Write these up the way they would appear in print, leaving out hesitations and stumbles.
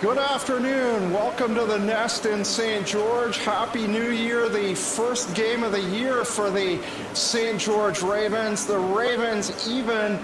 Good afternoon. Welcome to the Nest in St. George. Happy New Year, the first game of the year for the St. George Ravens. The Ravens even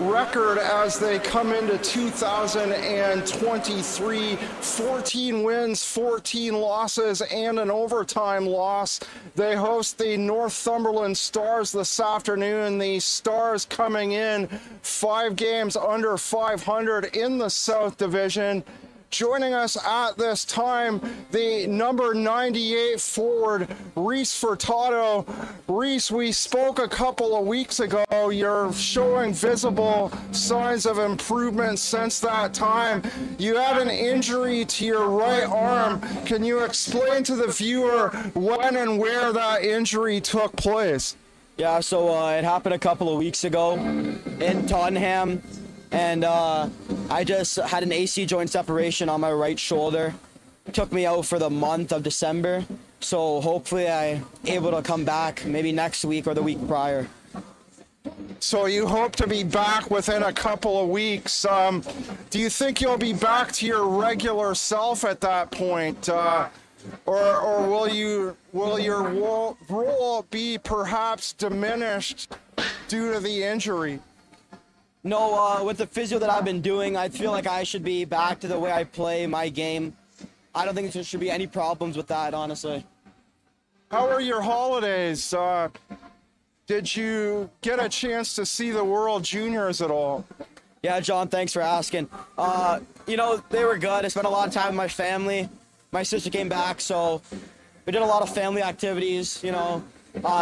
record as they come into 2023. 14 wins, 14 losses, and an overtime loss. They host the Northumberland Stars this afternoon. The Stars coming in 5 games under 500 in the South Division. Joining us at this time, the number 98 forward, Reese Furtado. Reese, we spoke a couple of weeks ago. You're showing visible signs of improvement since that time. You had an injury to your right arm. Can you explain to the viewer when and where that injury took place? Yeah, so it happened a couple of weeks ago in Tottenham. And I just had an AC joint separation on my right shoulder. It took me out for the month of December. So hopefully I'm able to come back maybe next week or the week prior. So you hope to be back within a couple of weeks. Do you think you'll be back to your regular self at that point? Or will your role be perhaps diminished due to the injury? No, with the physio that I've been doing, I feel like I should be back to the way I play my game. I don't think there should be any problems with that, honestly. How were your holidays? Did you get a chance to see the World Juniors at all? Yeah, John, thanks for asking. You know, they were good. I spent a lot of time with my family. My sister came back, so we did a lot of family activities, you know.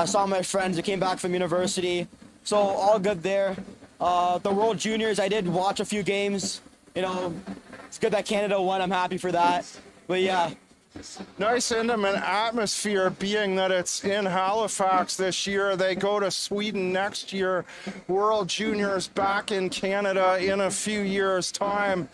Saw my friends who came back from university. So all good there. The World Juniors, I did watch a few games. You know, it's good that Canada won. I'm happy for that. But yeah. Nice intimate atmosphere, being that it's in Halifax this year. They go to Sweden next year. World Juniors back in Canada in a few years' time.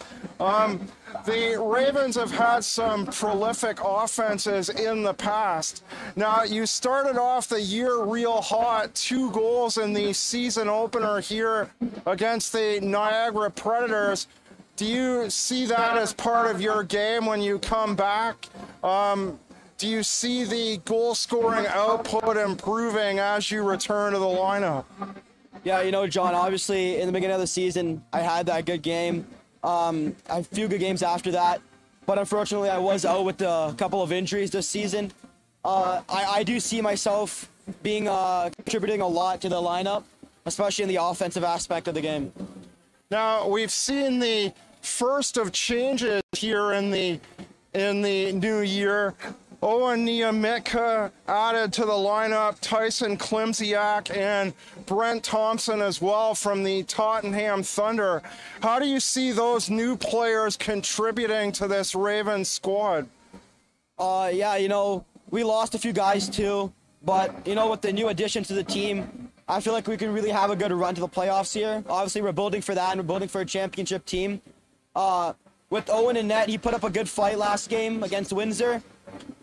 The Ravens have had some prolific offenses in the past. Now, you started off the year real hot, 2 goals in the season opener here against the Niagara Predators. Do you see that as part of your game when you come back? Do you see the goal-scoring output improving as you return to the lineup? Yeah, you know, John, obviously in the beginning of the season, I had that good game. A few good games after that, but unfortunately I was out with a couple of injuries this season. I do see myself being contributing a lot to the lineup, especially in the offensive aspect of the game. Now, we've seen the first of changes here in the new year. Owen Niamitka added to the lineup, Tyson Klimziak and Brent Thompson as well from the Tottenham Thunder. How do you see those new players contributing to this Ravens squad? Yeah, you know, we lost a few guys too, but, you know, with the new additions to the team, I feel like we can really have a good run to the playoffs here. Obviously, we're building for that, and we're building for a championship team. With Owen in net, he put up a good fight last game against Windsor.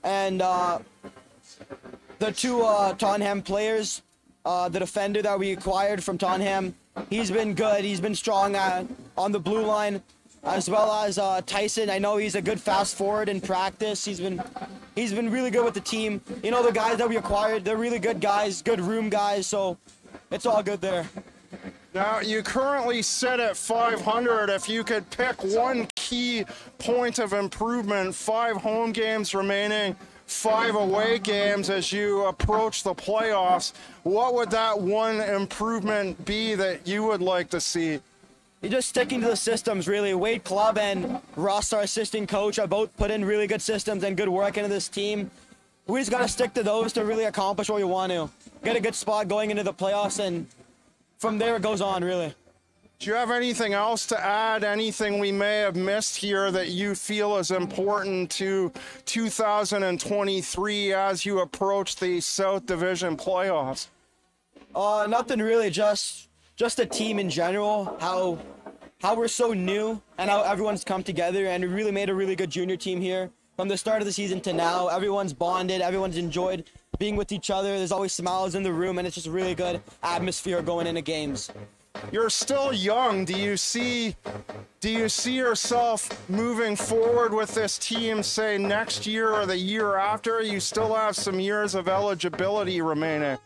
And the two Tottenham players, the defender that we acquired from Tottenham, He's been good. He's been strong on the blue line, as well as Tyson. I know he's a good fast forward in practice. He's been really good with the team. You know, the guys that we acquired, they're really good guys, good room guys, so it's all good there. Now, you currently sit at 500. If you could pick one key point of improvement, 5 home games remaining, 5 away games as you approach the playoffs, what would that one improvement be that you would like to see? You're just sticking to the systems, really. Wade Club and Russ, our assistant coach, are both put in really good systems and good work into this team. We just got to stick to those to really accomplish what we want to. Get a good spot going into the playoffs, and from there it goes on, really. Do you have anything else to add, anything we may have missed here that you feel is important to 2023 as you approach the South Division playoffs? Nothing really, just the team in general, how we're so new and how everyone's come together, and we really made a really good junior team here. From the start of the season to now, everyone's bonded, everyone's enjoyed being with each other. There's always smiles in the room, and it's just a really good atmosphere going into games. You're still young. Do you see yourself moving forward with this team, say, next year or the year after? You still have some years of eligibility remaining.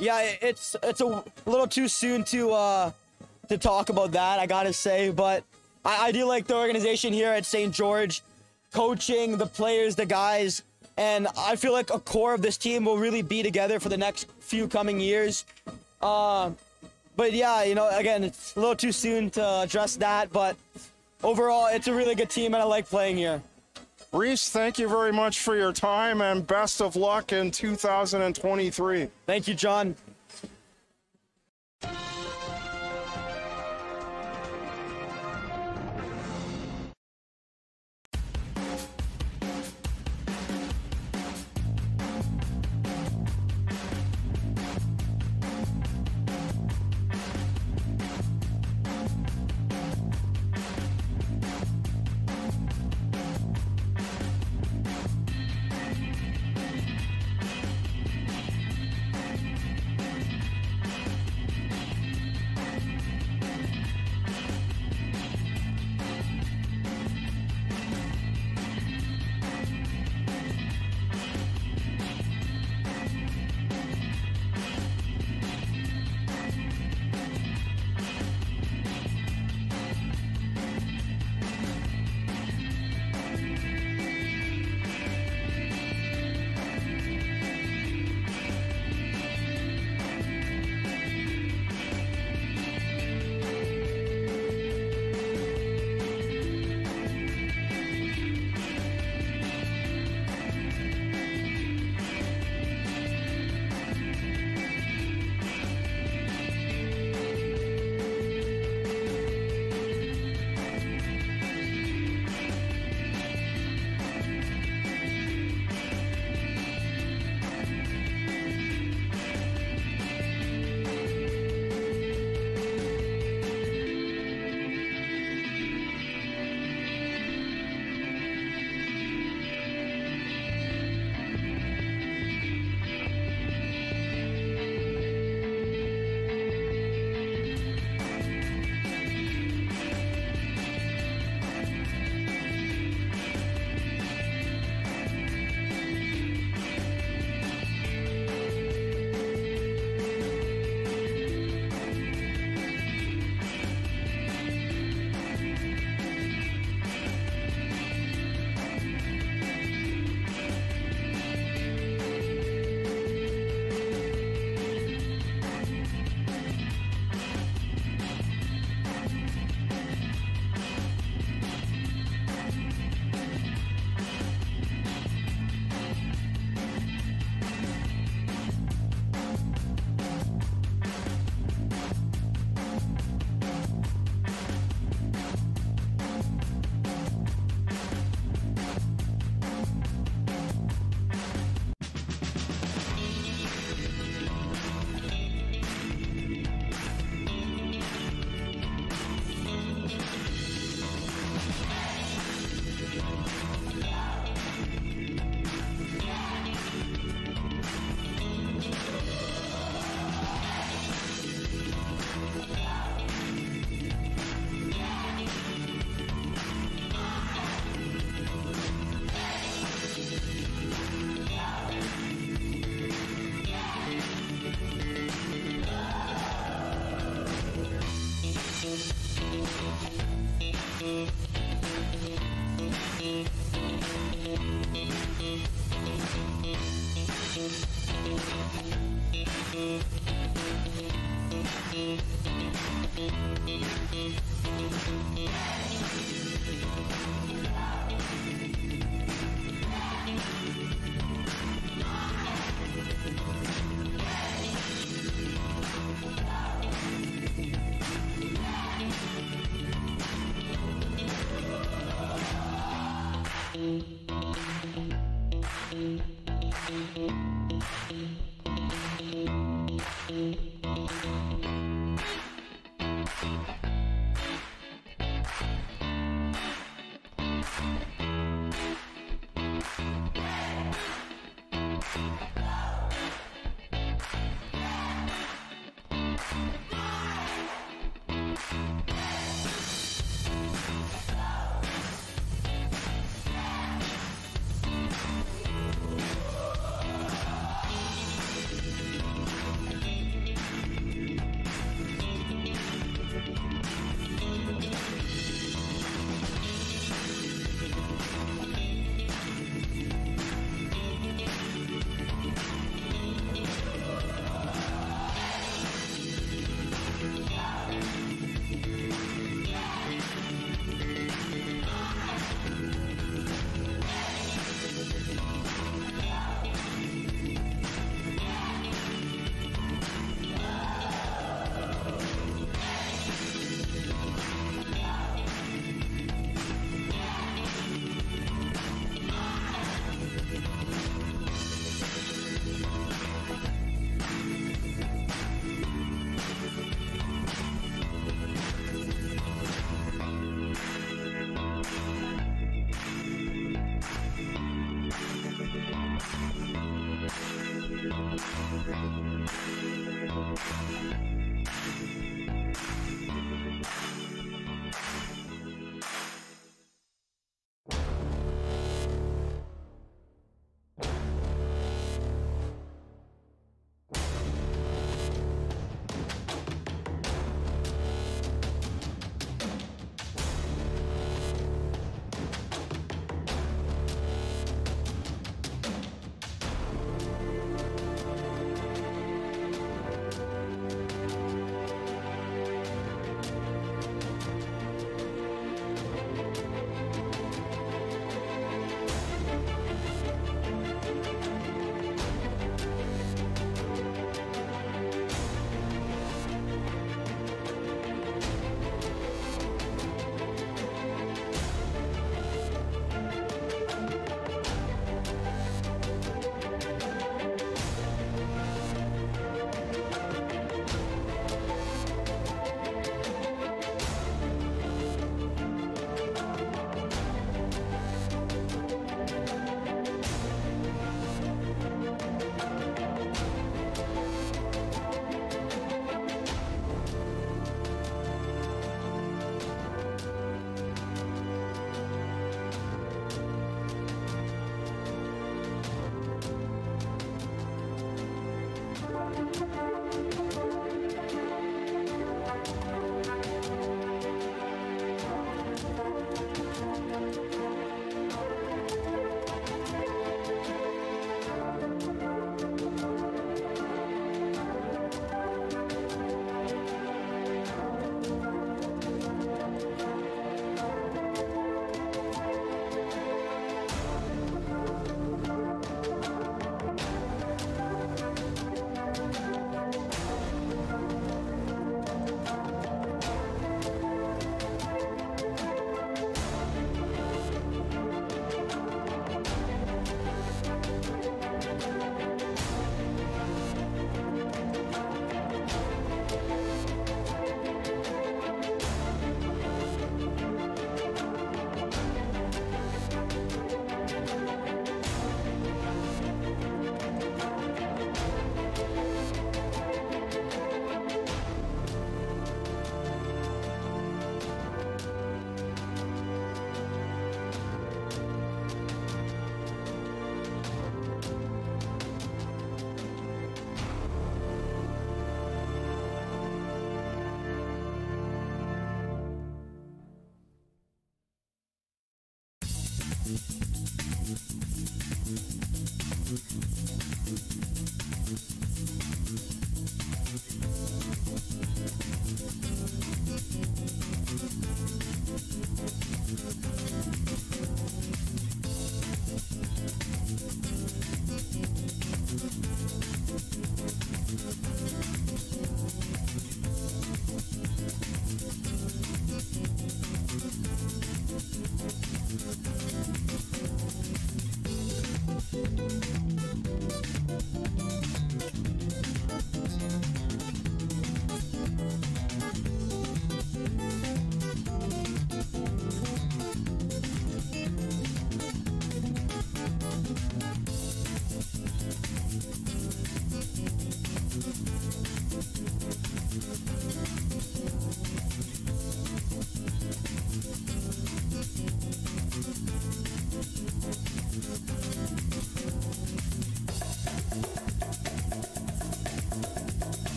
Yeah, it's a little too soon to talk about that, I gotta say, but I do like the organization here at St. George, coaching, the players, the guys, and I feel like a core of this team will really be together for the next few coming years. But yeah, you know, again, it's a little too soon to address that, but overall, it's a really good team, and I like playing here. Reese, thank you very much for your time, and best of luck in 2023. Thank you, John.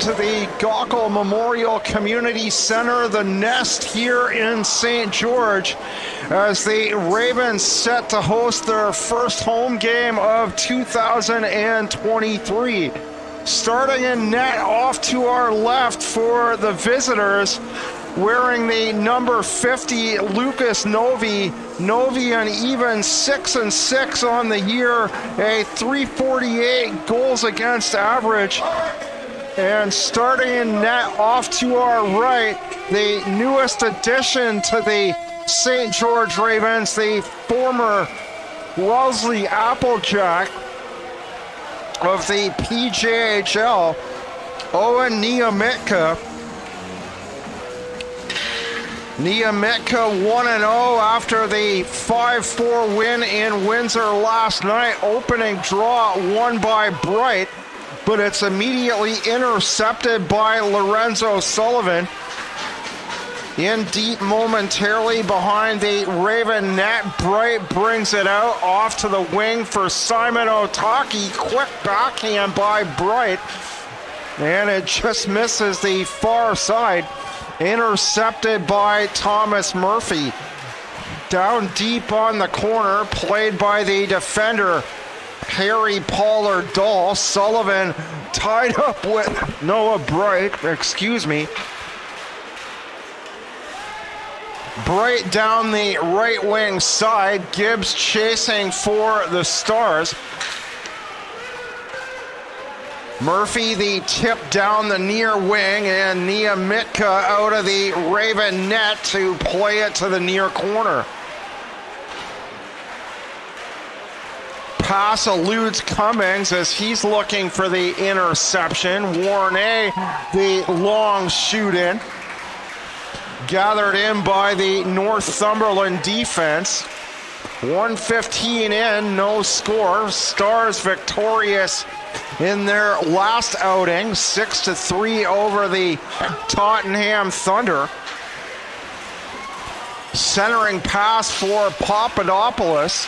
To the Gockel Memorial Community Center, the Nest here in St. George, as the Ravens set to host their first home game of 2023. Starting in net off to our left for the visitors, wearing the number 50, Lucas Novi. Novi an even 6-6 on the year, a .348 goals against average. And starting in net off to our right, the newest addition to the St. George Ravens, the former Wellesley Applejack of the PJHL, Owen Niamitka. Niamitka 1-0 after the 5-4 win in Windsor last night. Opening draw won by Bright, but it's immediately intercepted by Lorenzo Sullivan. In deep momentarily behind the Raven net, Bright brings it out off to the wing for Simon Otaki. Quick backhand by Bright, and it just misses the far side. Intercepted by Thomas Murphy. Down deep on the corner, played by the defender, Harry Pollard-Dahl. Sullivan tied up with Noah Bright, Bright down the right wing side. Gibbs chasing for the Stars. Murphy the tip down the near wing, and Niamitka out of the Raven net to play it to the near corner. Pass eludes Cummings as he's looking for the interception. Warnay the long shoot-in, gathered in by the Northumberland defense. 1:15 in, no score. Stars victorious in their last outing, 6-3 over the Tottenham Thunder. Centering pass for Papadopoulos.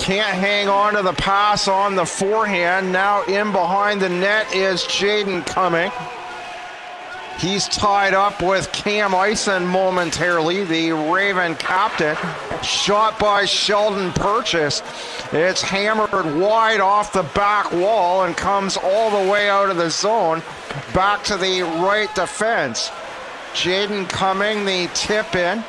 Can't hang on to the pass on the forehand. Now in behind the net is Jaden Cumming. He's tied up with Cam Ison momentarily, the Raven captain. Shot by Sheldon Purchase. It's hammered wide off the back wall and comes all the way out of the zone, back to the right defense. Jaden Cumming, the tip in.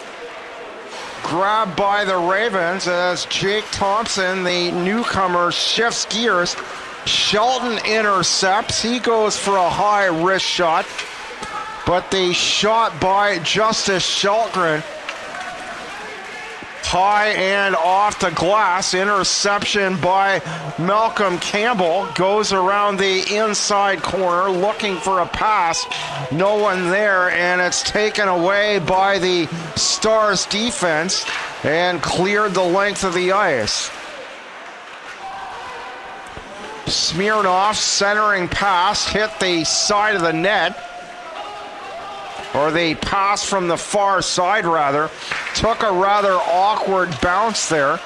Grabbed by the Ravens as Jake Thompson, the newcomer, shifts gears. Sheldon intercepts. He goes for a high wrist shot, but the shot by Justice Shelgren, high and off the glass. Interception by Malcolm Campbell. Goes around the inside corner looking for a pass. No one there, and it's taken away by the Stars defense and cleared the length of the ice. Smirnoff centering pass, hit the side of the net. Or the pass from the far side, rather. Took a rather awkward bounce there.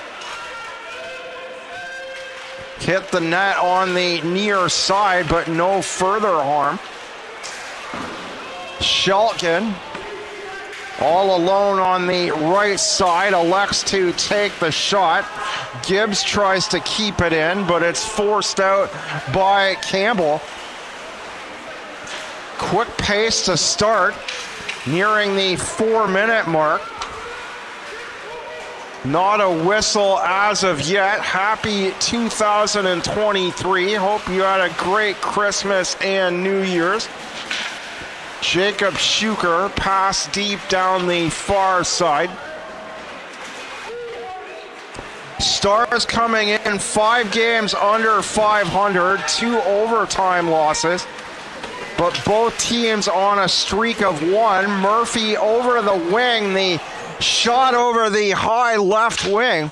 Hit the net on the near side, but no further harm. Shelton, all alone on the right side, elects to take the shot. Gibbs tries to keep it in, but it's forced out by Campbell. Quick pace to start, nearing the 4-minute mark. Not a whistle as of yet. Happy 2023. Hope you had a great Christmas and New Year's. Jacob Schuker, pass deep down the far side. Stars coming in 5 games under 500, 2 overtime losses, but both teams on a streak of 1. Murphy over to the wing, the shot over the high left wing.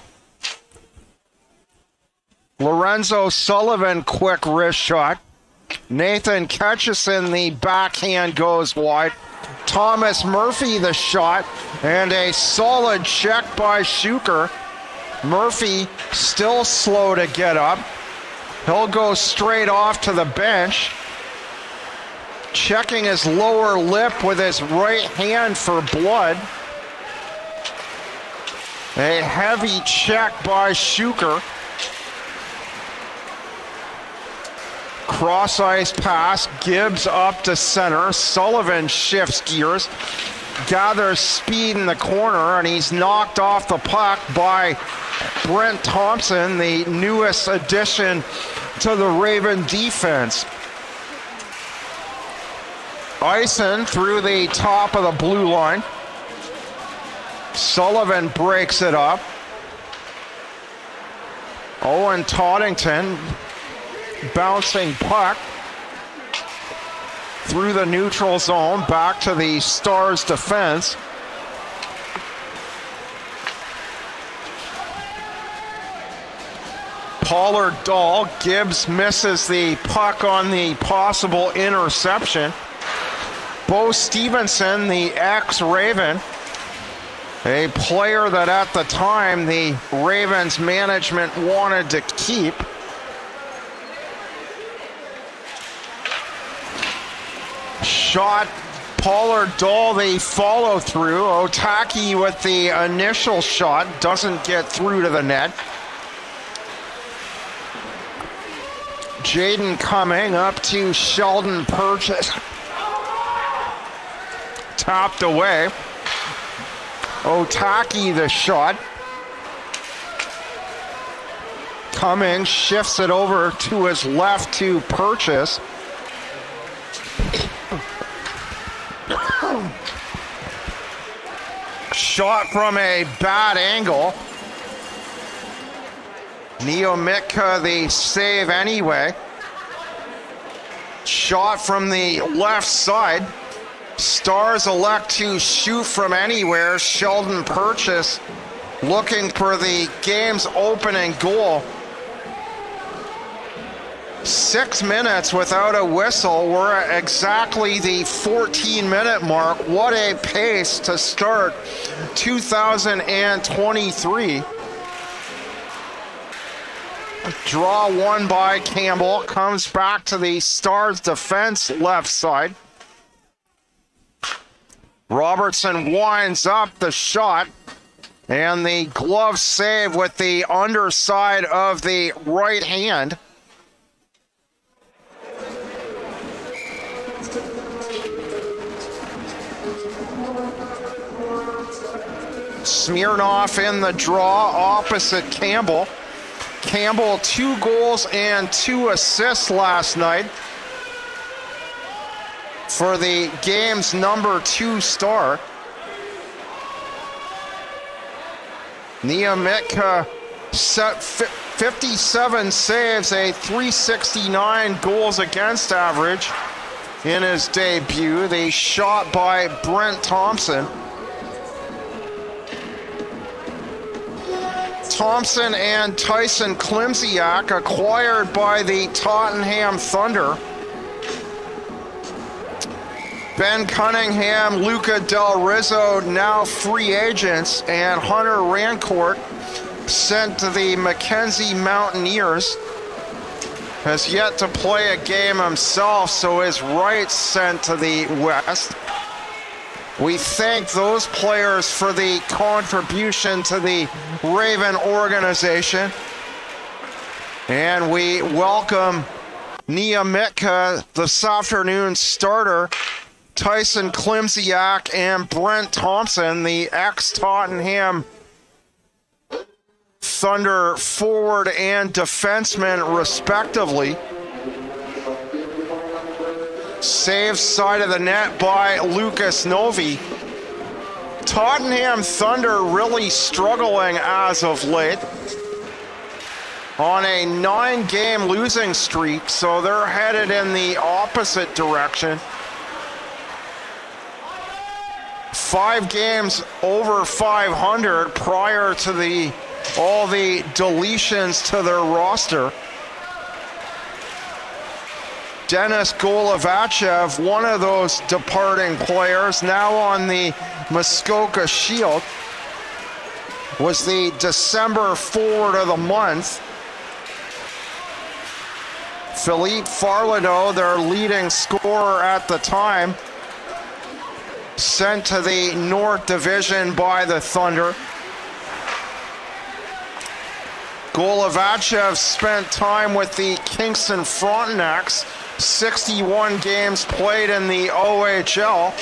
Lorenzo Sullivan, quick wrist shot. Nathan Ketchison, the backhand goes wide. Thomas Murphy, the shot, and a solid check by Schuker. Murphy still slow to get up. He'll go straight off to the bench. Checking his lower lip with his right hand for blood. A heavy check by Schuker. Cross ice pass, Gibbs up to center. Sullivan shifts gears, gathers speed in the corner, and he's knocked off the puck by Brent Thompson, the newest addition to the Raven defense. Ison through the top of the blue line. Sullivan breaks it up. Owen Toddington bouncing puck through the neutral zone, back to the Stars defense. Pollard Dahl, Gibbs misses the puck on the possible interception. Bo Stevenson, the ex-Raven, a player that at the time the Ravens management wanted to keep. Shot, Pollard Dahl, the follow-through. Otaki with the initial shot, doesn't get through to the net. Jaden Cumming up to Sheldon Purchase. Topped away. Otaki the shot. Cumming shifts it over to his left to Purchase. Shot from a bad angle. Niamitka the save anyway. Shot from the left side. Stars elect to shoot from anywhere. Sheldon Purchase looking for the game's opening goal. 6 minutes without a whistle. We're at exactly the 14-minute mark. What a pace to start 2023. Draw one by Campbell, comes back to the Stars defense left side. Robertson winds up the shot, and the glove save with the underside of the right hand. Smirnoff in the draw opposite Campbell. Campbell 2 goals and 2 assists last night for the game's number 2 star. Niamitka set 57 saves, a .369 goals against average in his debut. The shot by Brent Thompson. Thompson and Tyson Klimziak acquired by the Tottenham Thunder. Ben Cunningham, Luca Del Rizzo now free agents, and Hunter Rancourt sent to the McKenzie Mountaineers. Has yet to play a game himself, so his rights sent to the West. We thank those players for the contribution to the Raven organization. And we welcome Niamitka, this afternoon's starter, Tyson Klimziak, and Brent Thompson, the ex-Tottenham Thunder forward and defenseman, respectively. Save side of the net by Lucas Novi. Tottenham Thunder really struggling as of late on a 9-game losing streak, so they're headed in the opposite direction. 5 games over .500 prior to all the deletions to their roster. Dennis Golovachev, one of those departing players, now on the Muskoka Shield, was the December forward of the month. Philippe Farlado, their leading scorer at the time, sent to the North Division by the Thunder. Golovachev spent time with the Kingston Frontenacs, 61 games played in the OHL,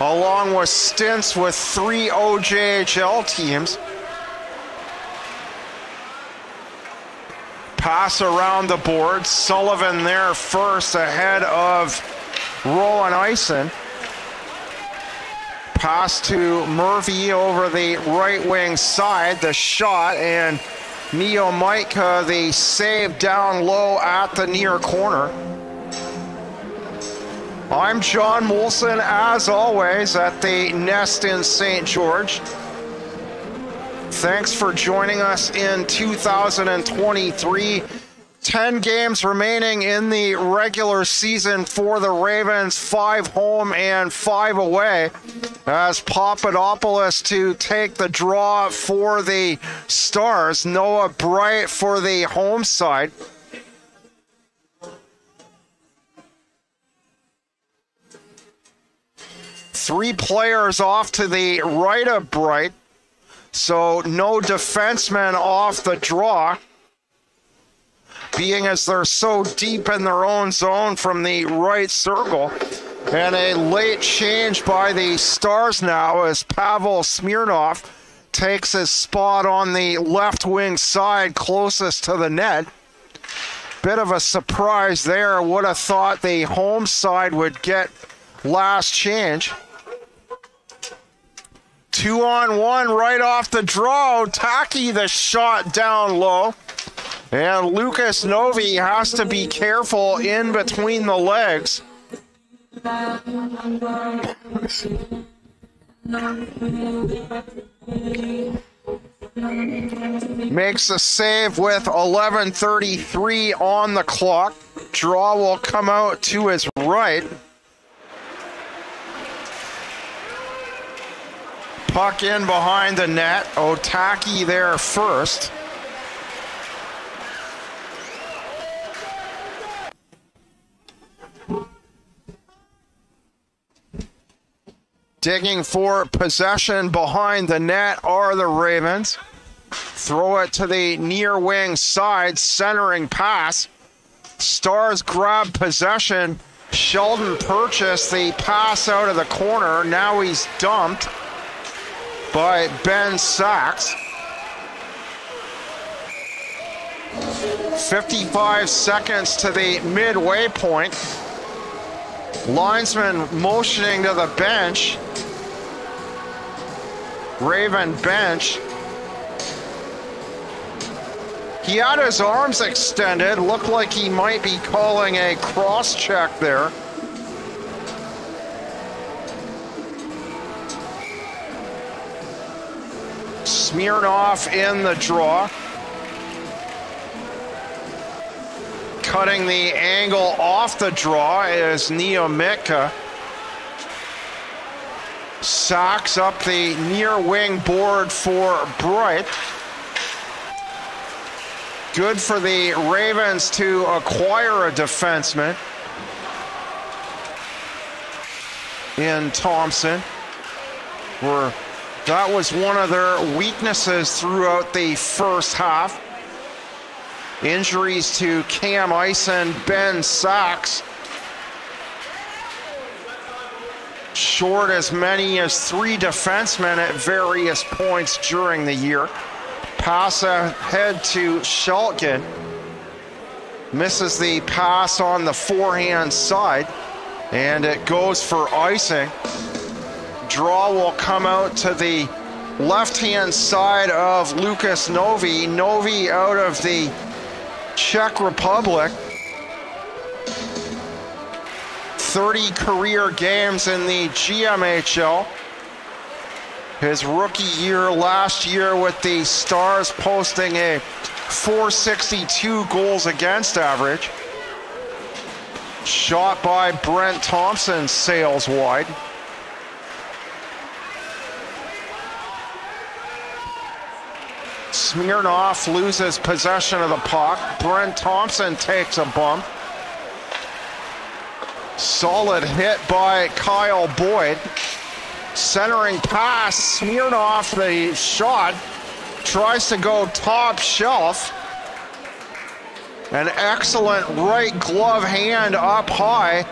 along with stints with 3 OJHL teams. Pass around the board. Sullivan there first ahead of roll on Ison. Pass to Murphy over the right wing side, the shot, and Mio Micah, the save down low at the near corner. I'm John Molson, as always, at the Nest in St. George. Thanks for joining us in 2023. 10 games remaining in the regular season for the Ravens, 5 home and 5 away, as Papadopoulos to take the draw for the Stars, Noah Bright for the home side. Three players off to the right of Bright, so no defensemen off the draw, being as they're so deep in their own zone from the right circle. And a late change by the Stars now as Pavel Smirnov takes his spot on the left wing side closest to the net. Bit of a surprise there. Would have thought the home side would get last change. 2-on-1 right off the draw. Taki the shot down low. And Lucas Novi has to be careful in between the legs. Makes a save with 11:33 on the clock. Draw will come out to his right. Puck in behind the net. Otaki there first. Digging for possession behind the net are the Ravens. Throw it to the near wing side, centering pass. Stars grab possession. Sheldon purchased the pass out of the corner. Now he's dumped by Ben Sachs. 55 seconds to the midway point. Linesman motioning to the bench. Raven bench. He had his arms extended. Looked like he might be calling a cross check there. Smirnov in the draw. Cutting the angle off the draw is Niamitka. Sacks up the near wing board for Bright. Good for the Ravens to acquire a defenseman in Thompson. That was one of their weaknesses throughout the first half. Injuries to Cam Ison, Ben Sachs. Short as many as 3 defensemen at various points during the year. Pass ahead to Shulkin. Misses the pass on the forehand side. And it goes for icing. Draw will come out to the left-hand side of Lucas Novi. Novi out of the Czech Republic. 30 career games in the GMHL. His rookie year last year with the Stars, posting a .462 goals against average. Shot by Brent Thompson, sails wide. Smirnov loses possession of the puck. Brent Thompson takes a bump. Solid hit by Kyle Boyd. Centering pass, Smirnov the shot. Tries to go top shelf. An excellent right glove hand up high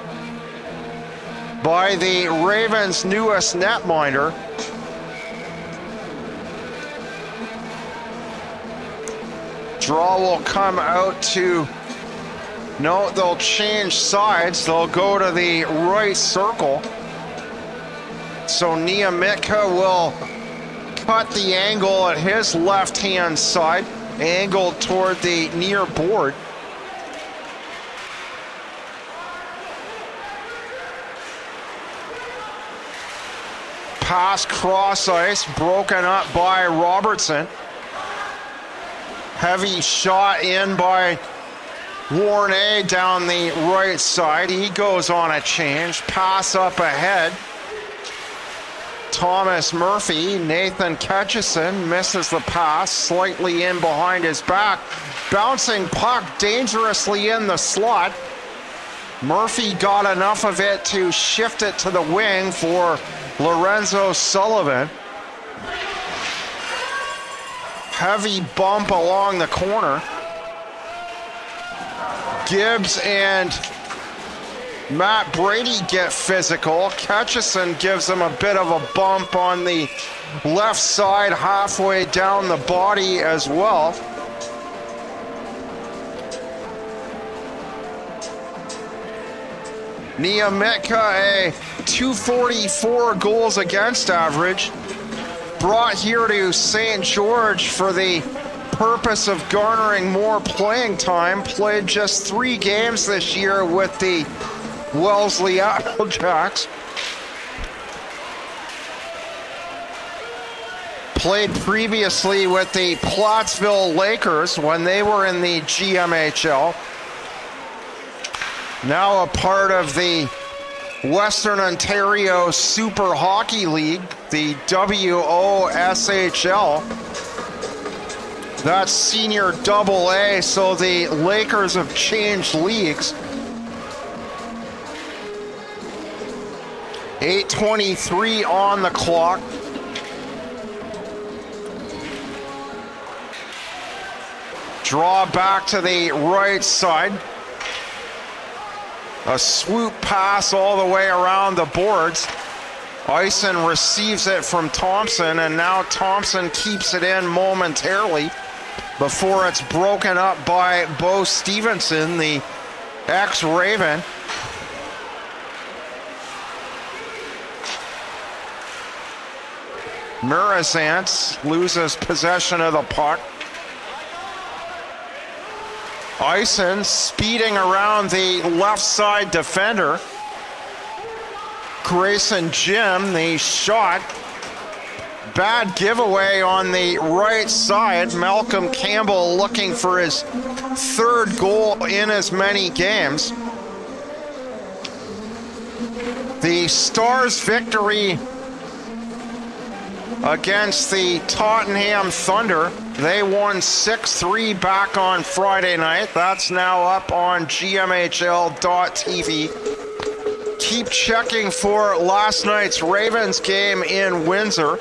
by the Ravens' newest netminder. Draw will come out to No, they'll change sides. They'll go to the right circle. So Niamitka will cut the angle at his left-hand side, angled toward the near board. Pass cross ice, broken up by Robertson. Heavy shot in by Warne down the right side. He goes on a change. Pass up ahead. Thomas Murphy, Nathan Ketchison misses the pass, slightly in behind his back. Bouncing puck dangerously in the slot. Murphy got enough of it to shift it to the wing for Lorenzo Sullivan. Heavy bump along the corner. Gibbs and Matt Brady get physical. Ketchison gives him a bit of a bump on the left side, halfway down the body as well. Niamitka, a 244 goals against average, brought here to St. George for the purpose of garnering more playing time. Played just 3 games this year with the Wellesley Applejacks. Played previously with the Plattsville Lakers when they were in the GMHL. Now a part of the Western Ontario Super Hockey League, the W-O-S-H-L. That's senior AA, so the Lakers have changed leagues. 8:23 on the clock. Draw back to the right side. A swoop pass all the way around the boards. Eisen receives it from Thompson, and now Thompson keeps it in momentarily before it's broken up by Bo Stevenson, the ex-Raven. Mirazance loses possession of the puck. Eisen speeding around the left side defender. Grayson Jim, the shot. Bad giveaway on the right side. Malcolm Campbell looking for his 3rd goal in as many games. The Stars' victory against the Tottenham Thunder. They won 6-3 back on Friday night. That's now up on GMHL.tv. Keep checking for last night's Ravens game in Windsor.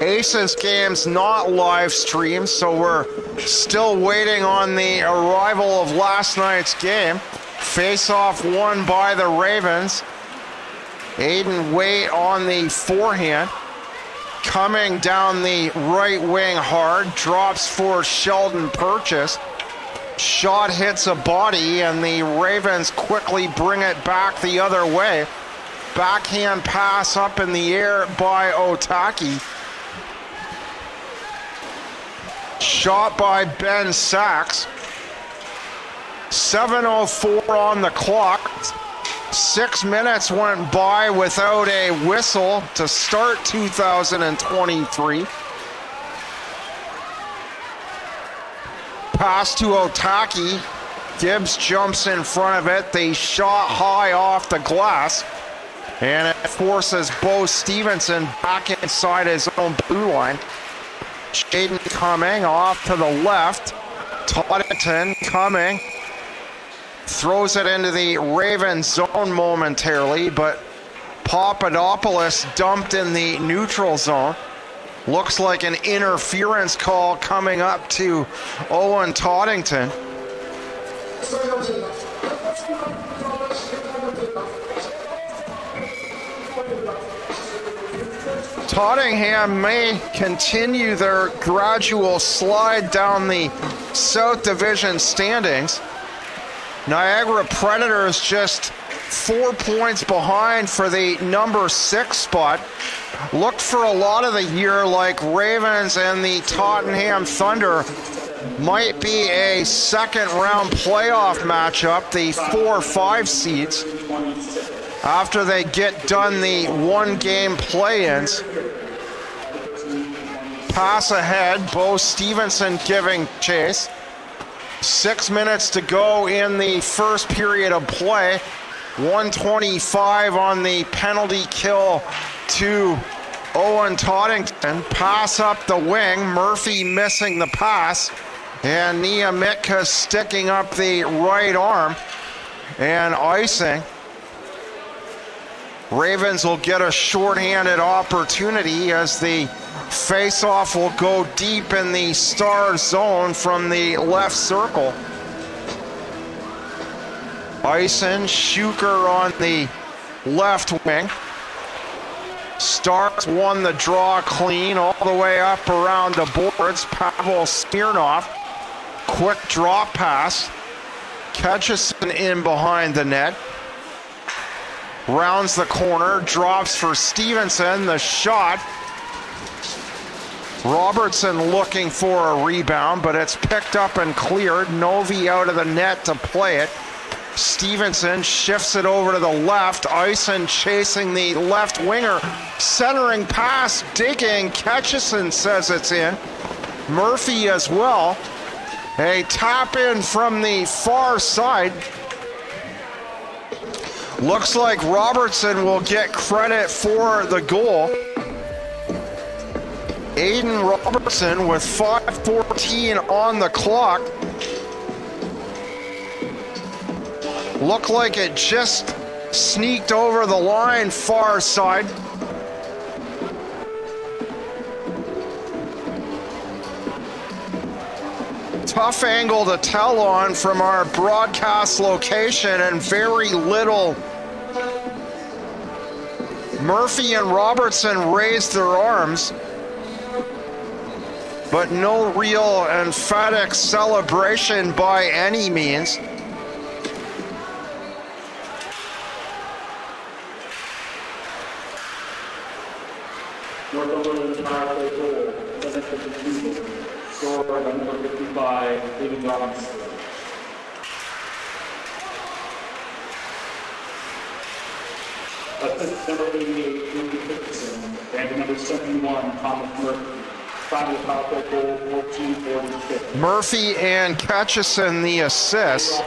Aces game's not live streamed, so we're still waiting on the arrival of last night's game. Face-off won by the Ravens. Aiden Waite on the forehand, coming down the right wing hard, drops for Sheldon Purchase. Shot hits a body, and the Ravens quickly bring it back the other way. Backhand pass up in the air by Otaki. Shot by Ben Sachs. 7:04 on the clock. 6 minutes went by without a whistle to start 2023. Pass to Otaki. Gibbs jumps in front of it. They shot high off the glass, and it forces Bo Stevenson back inside his own blue line. Shaden coming off to the left. Tottenham coming. Throws it into the Ravens zone momentarily, but Papadopoulos dumped in the neutral zone. Looks like an interference call coming up to Owen Tottington. Tottingham may continue their gradual slide down the South Division standings. Niagara Predators just 4 points behind for the number 6 spot. Looked for a lot of the year like Ravens and the Tottenham Thunder. Might be a second round playoff matchup, the 4-5 seeds, after they get done the one-game play-ins. Pass ahead, Bo Stevenson giving chase. 6 minutes to go in the first period of play. 125 on the penalty kill to Owen Tottington. Pass up the wing, Murphy missing the pass, and Niamitka sticking up the right arm and icing. Ravens will get a shorthanded opportunity as the faceoff will go deep in the star zone from the left circle. Ison, Schuker on the left wing. Starks won the draw clean all the way up around the boards. Pavel Smirnov, quick drop pass. Ketchison in behind the net. Rounds the corner, drops for Stevenson, the shot. Robertson looking for a rebound, but it's picked up and cleared. Novi out of the net to play it. Stevenson shifts it over to the left. Ison chasing the left winger. Centering pass, digging. Ketchison says it's in. Murphy as well. A tap in from the far side. Looks like Robertson will get credit for the goal. Aiden Robertson with 5:14 on the clock. Looked like it just sneaked over the line far side. Tough angle to tell on from our broadcast location and very little. Murphy and Robertson raised their arms, but no real emphatic celebration by any means. By David Robinson. Assistant number 88, David Dickinson, and number 71, Thomas Murphy. Goal, 1446. Murphy and Ketchison the assist.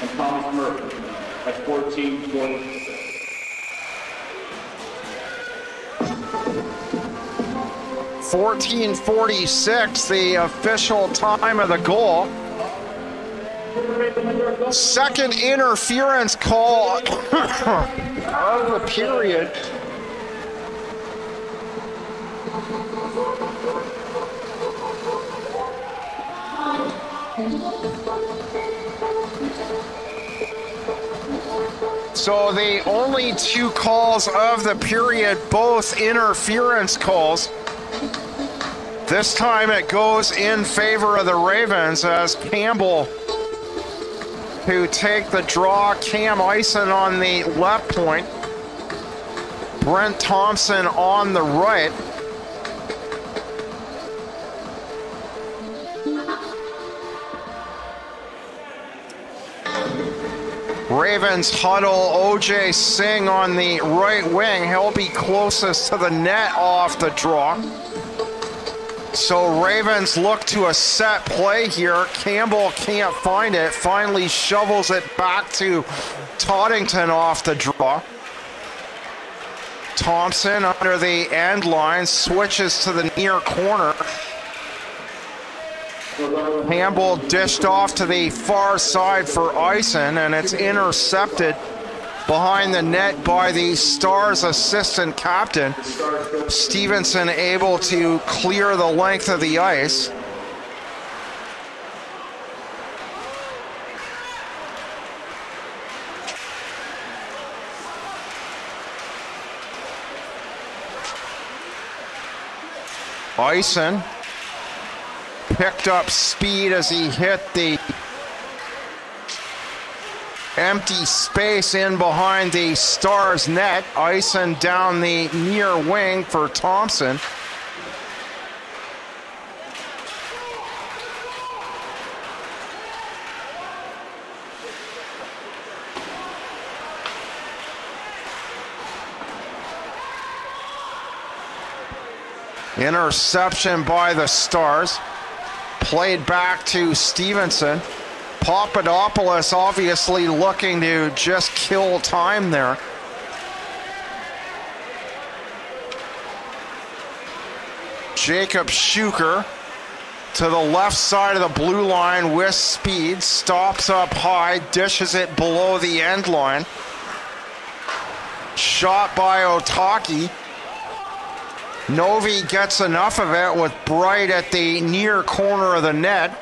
And Thomas Murphy at 1446. The official time of the goal. Second interference call of the period. So the only two calls of the period, both interference calls. This time it goes in favor of the Ravens as Campbell to take the draw. Cam Ison on the left point. Brent Thompson on the right. Ravens huddle, OJ Singh on the right wing. He'll be closest to the net off the draw. So Ravens look to a set play here. Campbell can't find it. Finally shovels it back to Tottington off the draw. Thompson under the end line switches to the near corner. Campbell dished off to the far side for Ison, and it's intercepted behind the net by the Stars assistant captain. Stevenson able to clear the length of the ice. Eisen picked up speed as he hit the empty space in behind the Stars net. Eisen down the near wing for Thompson. Interception by the Stars. Played back to Stevenson. Papadopoulos obviously looking to just kill time there. Jacob Schuker to the left side of the blue line with speed. Stops up high, dishes it below the end line. Shot by Otaki. Novi gets enough of it with Bright at the near corner of the net.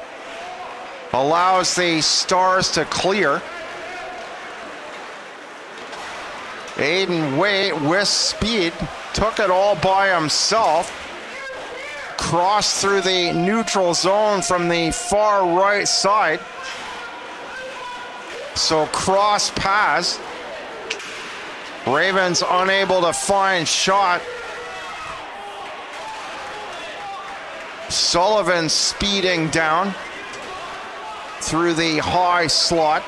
Allows the Stars to clear. Aiden Waite with speed. Took it all by himself. Crossed through the neutral zone from the far right side. So cross pass. Ravens unable to find shot. Sullivan speeding down through the high slot.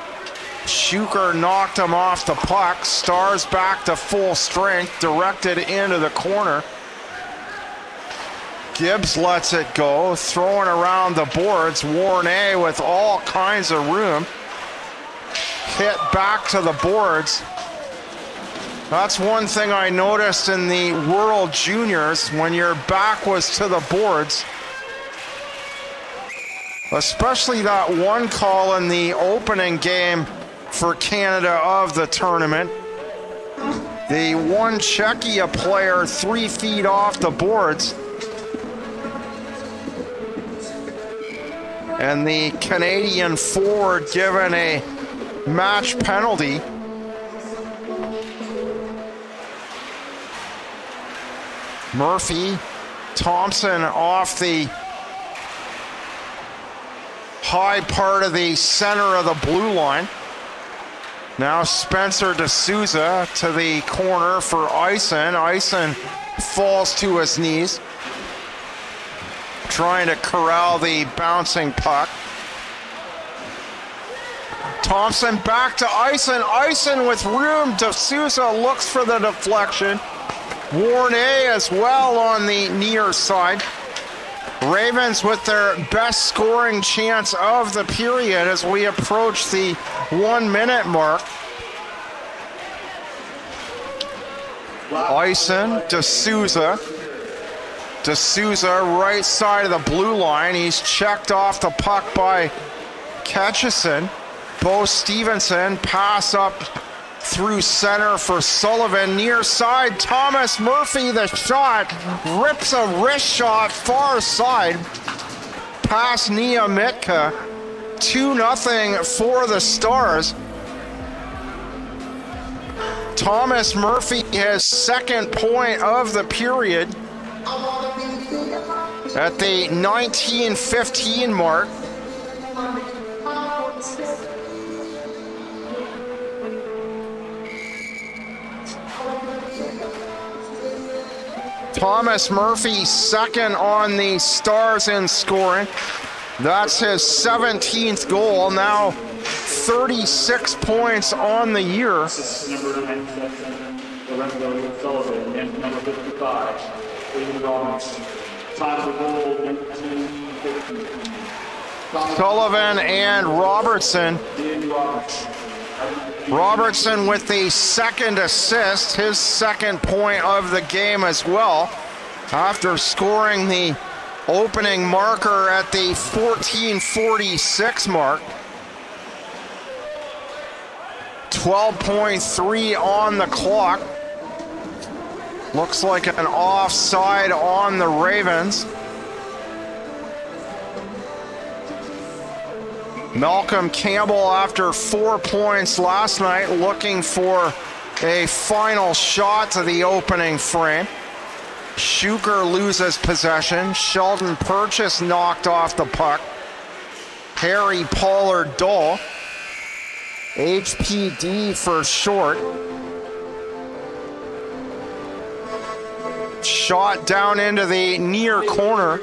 Schuker knocked him off the puck. Stars back to full strength, directed into the corner. Gibbs lets it go, throwing around the boards. Warne with all kinds of room. Hit back to the boards. That's one thing I noticed in the World Juniors, when your back was to the boards. Especially that one call in the opening game for Canada of the tournament. The one Czechia player 3 feet off the boards. And the Canadian forward given a match penalty. Murphy, Thompson off the high part of the center of the blue line. Now Spencer D'Souza to the corner for Eisen. Eisen falls to his knees, trying to corral the bouncing puck. Thompson back to Eisen. Eisen with room. D'Souza looks for the deflection. Warne as well on the near side. Ravens with their best scoring chance of the period as we approach the 1 minute mark. Eisen, D'Souza. D'Souza right side of the blue line. He's checked off the puck by Ketchison. Bo Stevenson pass up through center for Sullivan, near side, Thomas Murphy, the shot, rips a wrist shot, far side, past Niamitka, 2-0 for the Stars. Thomas Murphy, his second point of the period at the 19:15 mark. Thomas Murphy second on the Stars in scoring. That's his 17th goal. Now 36 points on the year. This is number 97, Lorenzo Sullivan, and number 55, Aiden Robinson. Ties for goal, 1950. Sullivan and Robertson. Robertson with the second assist, his second point of the game as well, after scoring the opening marker at the 14:46 mark. 12:3 on the clock. Looks like an offside on the Ravens. Malcolm Campbell, after 4 points last night, looking for a final shot to the opening frame. Shuker loses possession. Sheldon Purchase knocked off the puck. Harry Pollard Dole, HPD for short. Shot down into the near corner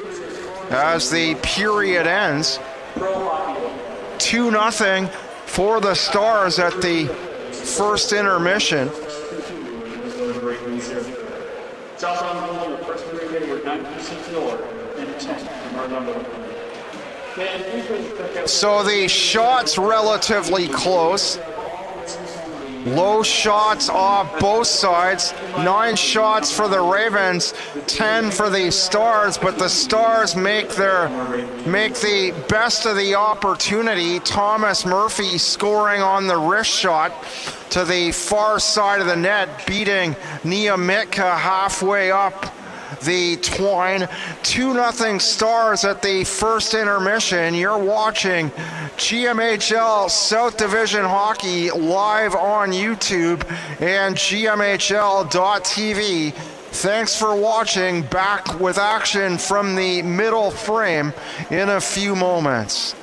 as the period ends. 2-0 for the Stars at the first intermission. So the shots relatively close. Low shots off both sides. 9 shots for the Ravens, 10 for the Stars, but the Stars make the best of the opportunity. Thomas Murphy scoring on the wrist shot to the far side of the net, beating Niamitka halfway up the twine. 2-0 Stars at the first intermission. You're watching GMHL South Division Hockey live on YouTube and gmhl.tv. Thanks for watching. Back with action from the middle frame in a few moments.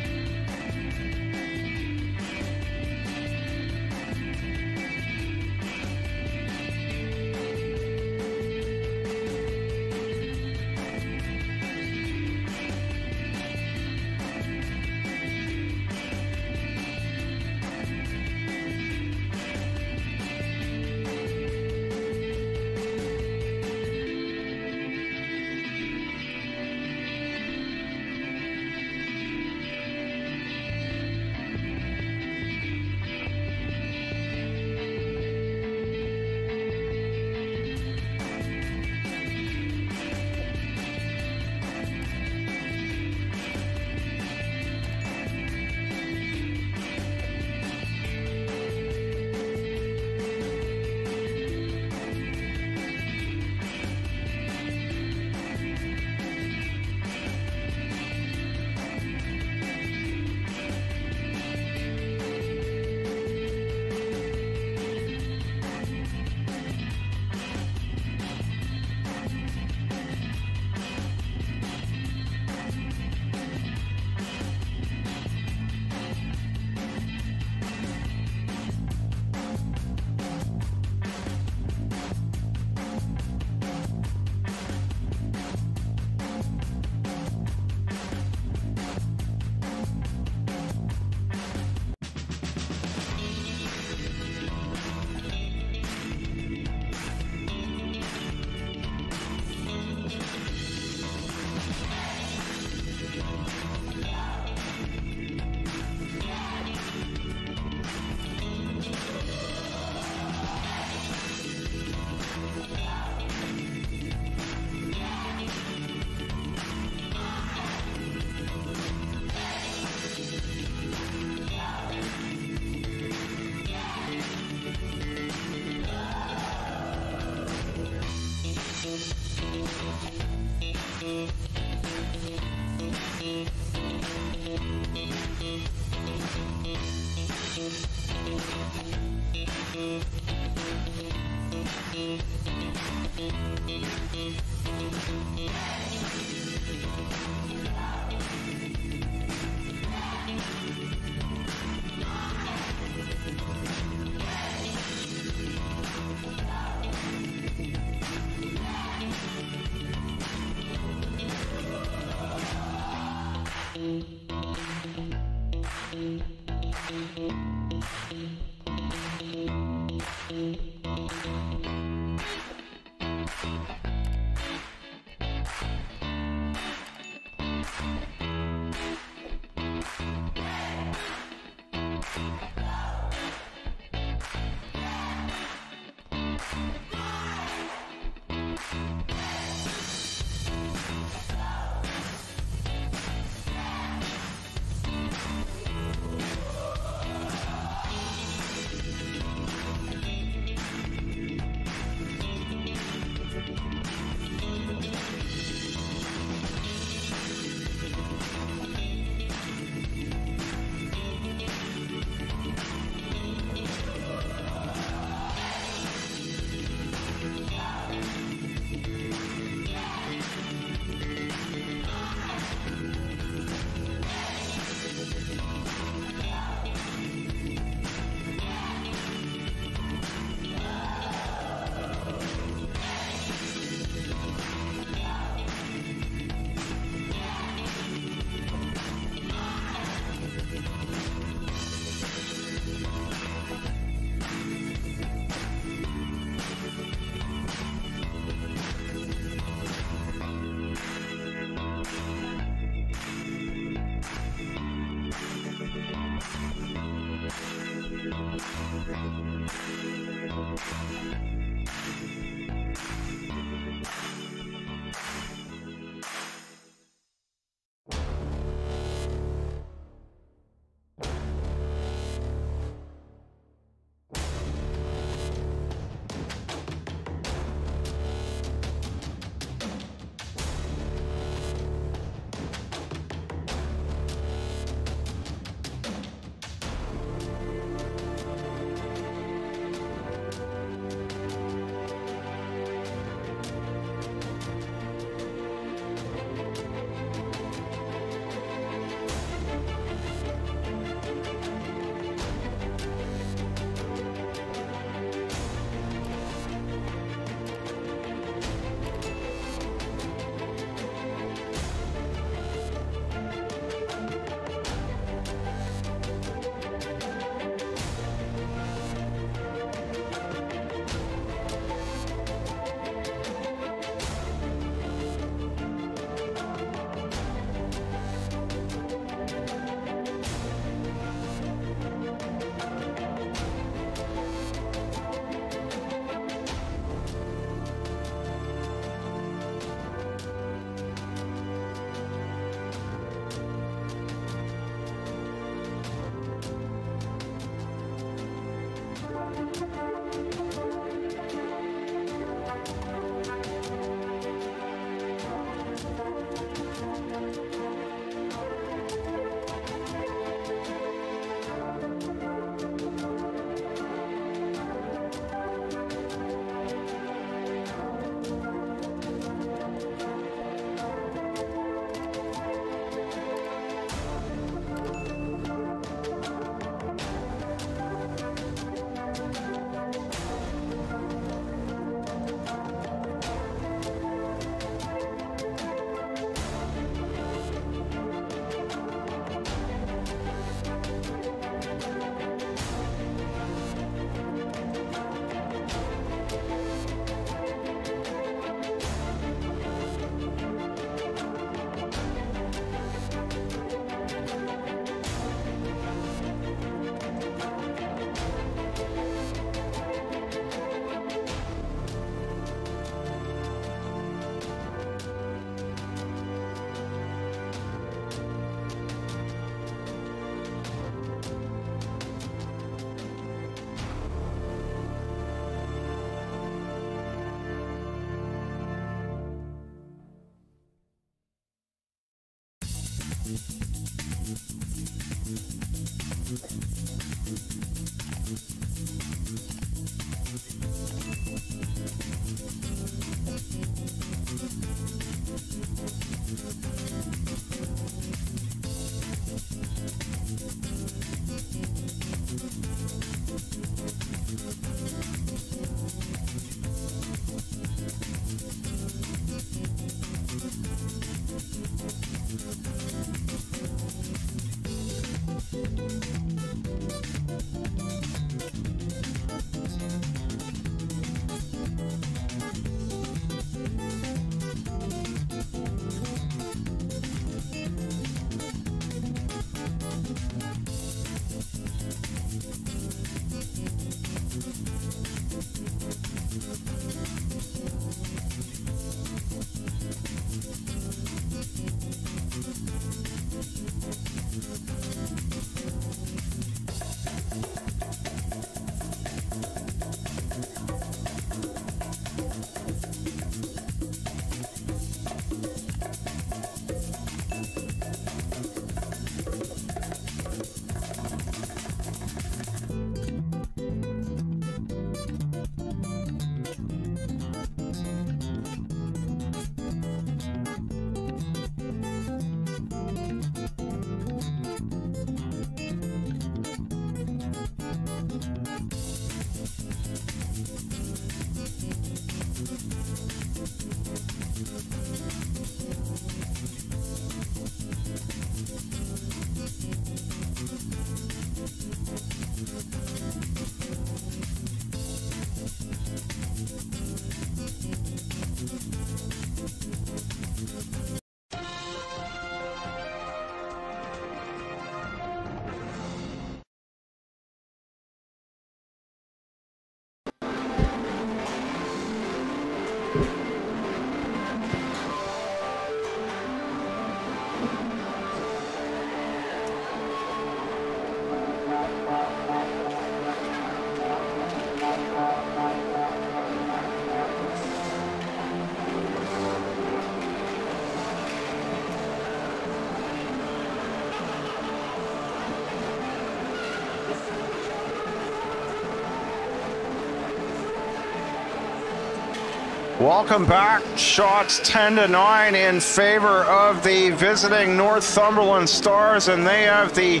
Welcome back. Shots 10-9 in favor of the visiting Northumberland Stars, and they have the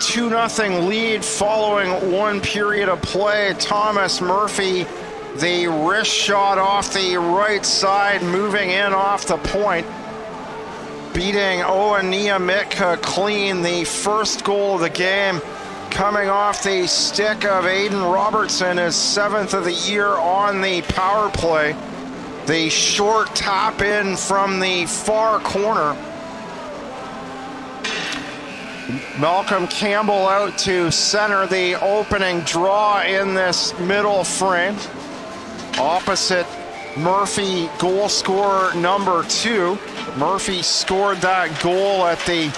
2-0 lead following one period of play. Thomas Murphy, the wrist shot off the right side, moving in off the point, beating Owen Niamitka clean. The first goal of the game coming off the stick of Aiden Robertson, his 7th of the year on the power play. The short tap in from the far corner. Malcolm Campbell out to center the opening draw in this middle frame. Opposite Murphy, goal scorer number 2. Murphy scored that goal at the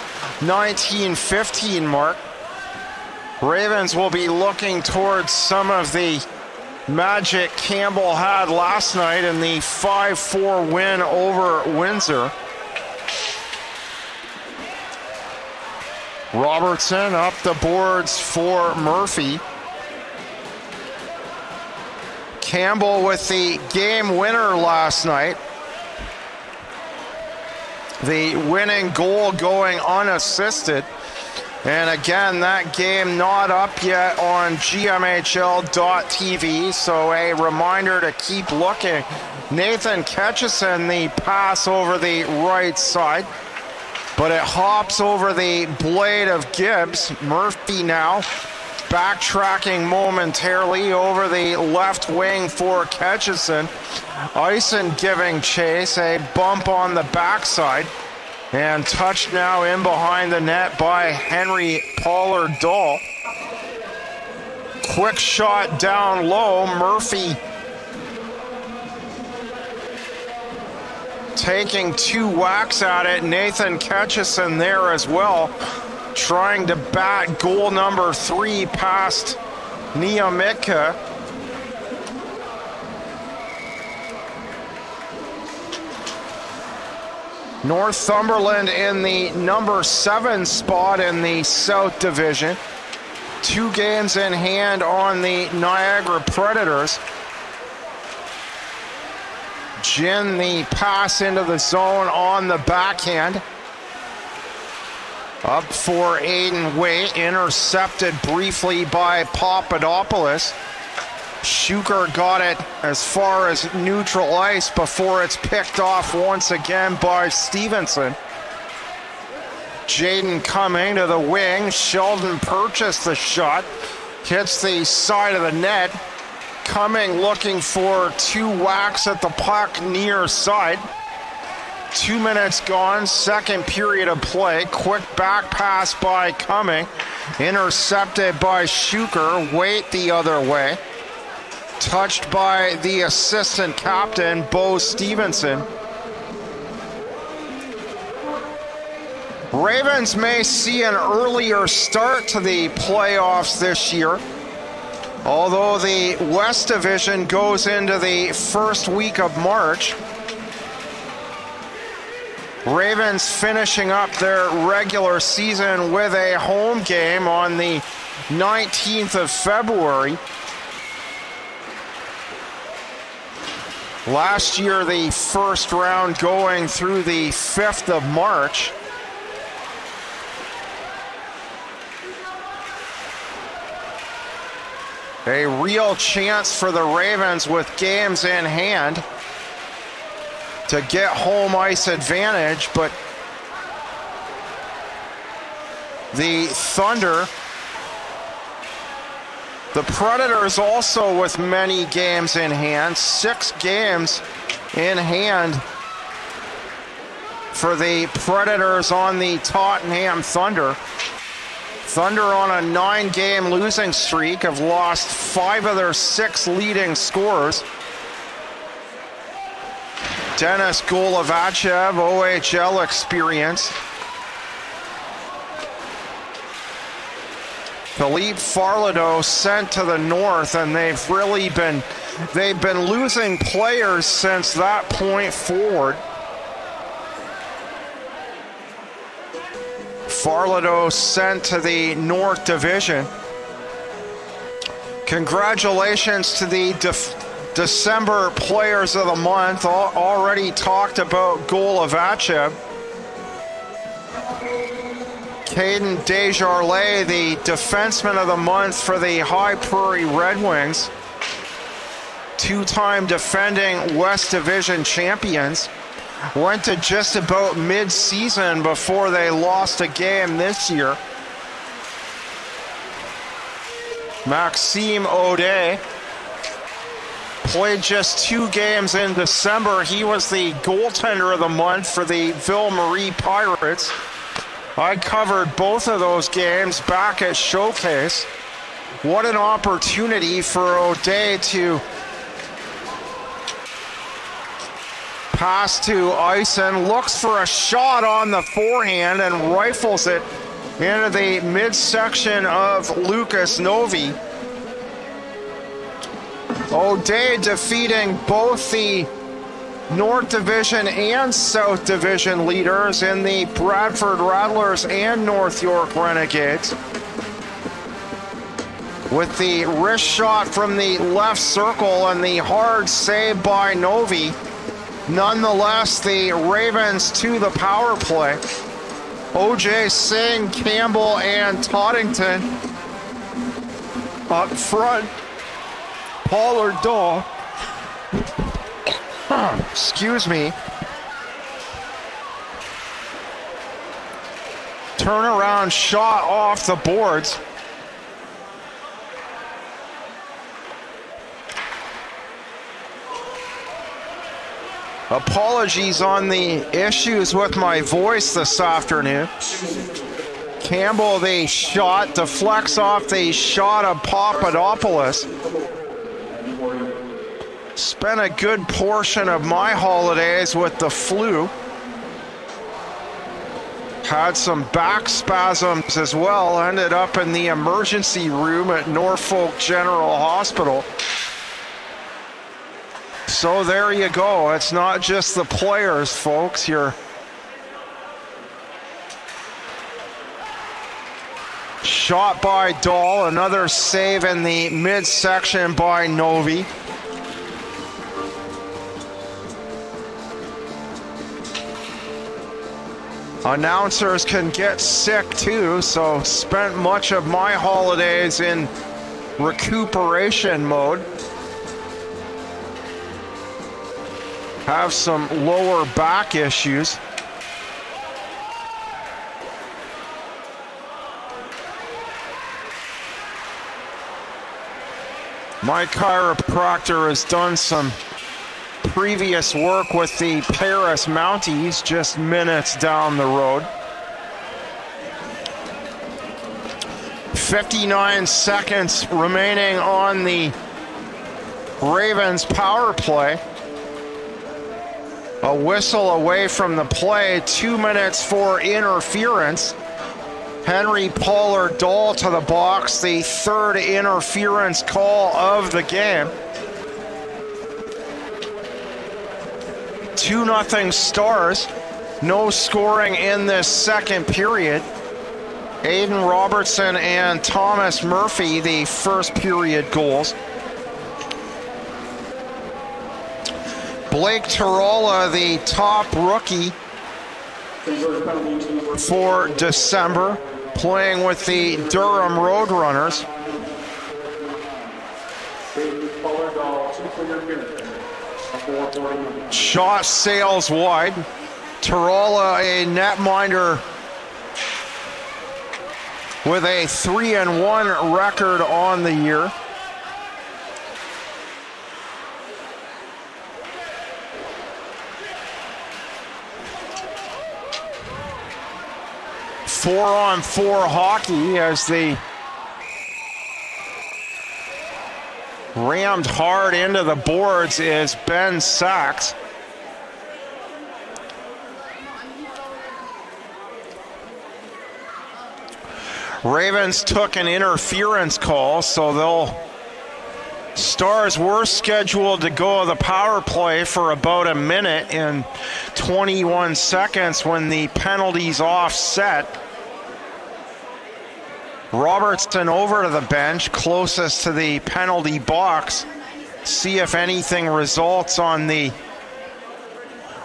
19:15 mark. Ravens will be looking towards some of the magic Campbell had last night in the 5-4 win over Windsor. Robertson up the boards for Murphy. Campbell with the game winner last night. The winning goal going unassisted. And again, that game not up yet on GMHL.tv, so a reminder to keep looking. Nathan Ketchison, the pass over the right side, but it hops over the blade of Gibbs. Murphy now backtracking momentarily over the left wing for Ketchison. Ison giving chase, a bump on the backside, and touched now in behind the net by Henry Pollard-Dahl. Quick shot down low. Murphy taking two whacks at it. Nathan Ketchison there as well, trying to bat goal number 3 past Niamitka. Northumberland in the number 7 spot in the South Division. 2 games in hand on the Niagara Predators. Gin the pass into the zone on the backhand. Up for Aiden Way, intercepted briefly by Papadopoulos. Shuker got it as far as neutral ice before it's picked off once again by Stevenson. Jaden coming to the wing. Sheldon purchased the shot. Hits the side of the net. Coming looking for two whacks at the puck near side. 2 minutes gone, second period of play. Quick back pass by Cumming. Intercepted by Shuker. Wait the other way. Touched by the assistant captain, Bo Stevenson. Ravens may see an earlier start to the playoffs this year, although the West Division goes into the first week of March. Ravens finishing up their regular season with a home game on the 19th of February. Last year, the first round going through the 5th of March. A real chance for the Ravens with games in hand to get home ice advantage, but the Thunder, the Predators also with many games in hand, 6 games in hand for the Predators on the Tottenham Thunder. Thunder on a 9-game losing streak have lost 5 of their 6 leading scorers. Dennis Golovachev, OHL experience. Philippe Farlado sent to the north, and they've been losing players since that point forward. Farlado sent to the North Division. Congratulations to the December Players of the Month. Already talked about Golovacha. Caden Desjarlais, the Defenseman of the Month for the High Prairie Red Wings. Two-time defending West Division champions. Went to just about mid-season before they lost a game this year. Maxime Audet played just 2 games in December. He was the goaltender of the month for the Ville Marie Pirates. I covered both of those games back at Showcase. What an opportunity for Audet to pass to Eisen, looks for a shot on the forehand and rifles it into the midsection of Lucas Novi. Audet defeating both the North Division and South Division leaders in the Bradford Rattlers and North York Renegades. With the wrist shot from the left circle and the hard save by Novi. Nonetheless, the Ravens to the power play. OJ Singh, Campbell, and Tottington up front. Pollard Dahl. Excuse me. Turnaround shot off the boards. Apologies on the issues with my voice this afternoon. Campbell, the shot deflects off the shot of Papadopoulos. Spent a good portion of my holidays with the flu. Had some back spasms as well. Ended up in the emergency room at Norfolk General Hospital. So there you go. It's not just the players, folks. Your shot by Dahl. Another save in the midsection by Novi. Announcers can get sick too, so spent much of my holidays in recuperation mode. Have some lower back issues. My chiropractor has done some previous work with the Paris Mounties just minutes down the road. 59 seconds remaining on the Ravens power play. A whistle away from the play, 2 minutes for interference. Henry Pollard Dahl to the box, the third interference call of the game. 2-0 Stars, no scoring in this second period. Aiden Robertson and Thomas Murphy, the first period goals. Blake Tirola, the top rookie for December, playing with the Durham Roadrunners. Shot sails wide. Tirola, a netminder with a 3-1 record on the year. Four-on-four hockey as they rammed hard into the boards is Ben Sachs. Ravens took an interference call, so they'll... Stars were scheduled to go to the power play for about 1 minute and 21 seconds when the penalties offset. Robertson over to the bench, closest to the penalty box. see if anything results on the,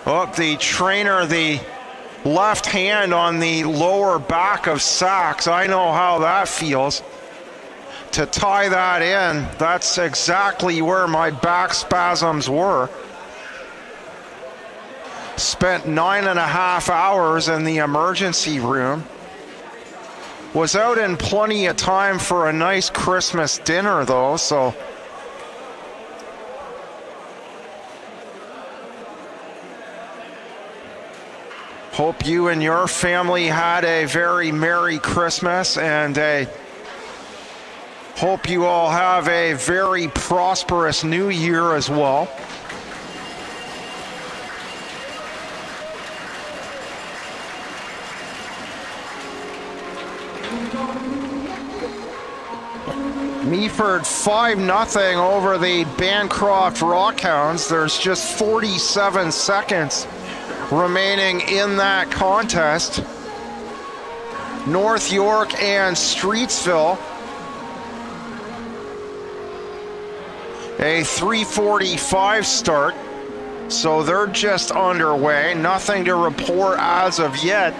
the trainer, the left hand on the lower back of Sachs. I know how that feels. To tie that in, that's exactly where my back spasms were. Spent 9.5 hours in the emergency room. Was out in plenty of time for a nice Christmas dinner though, so. Hope you and your family had a very Merry Christmas, and hope you all have a very prosperous New Year as well. Meaford 5-0 over the Bancroft Rockhounds. There's just 47 seconds remaining in that contest. North York and Streetsville. A 3:45 start, so they're just underway. Nothing to report as of yet.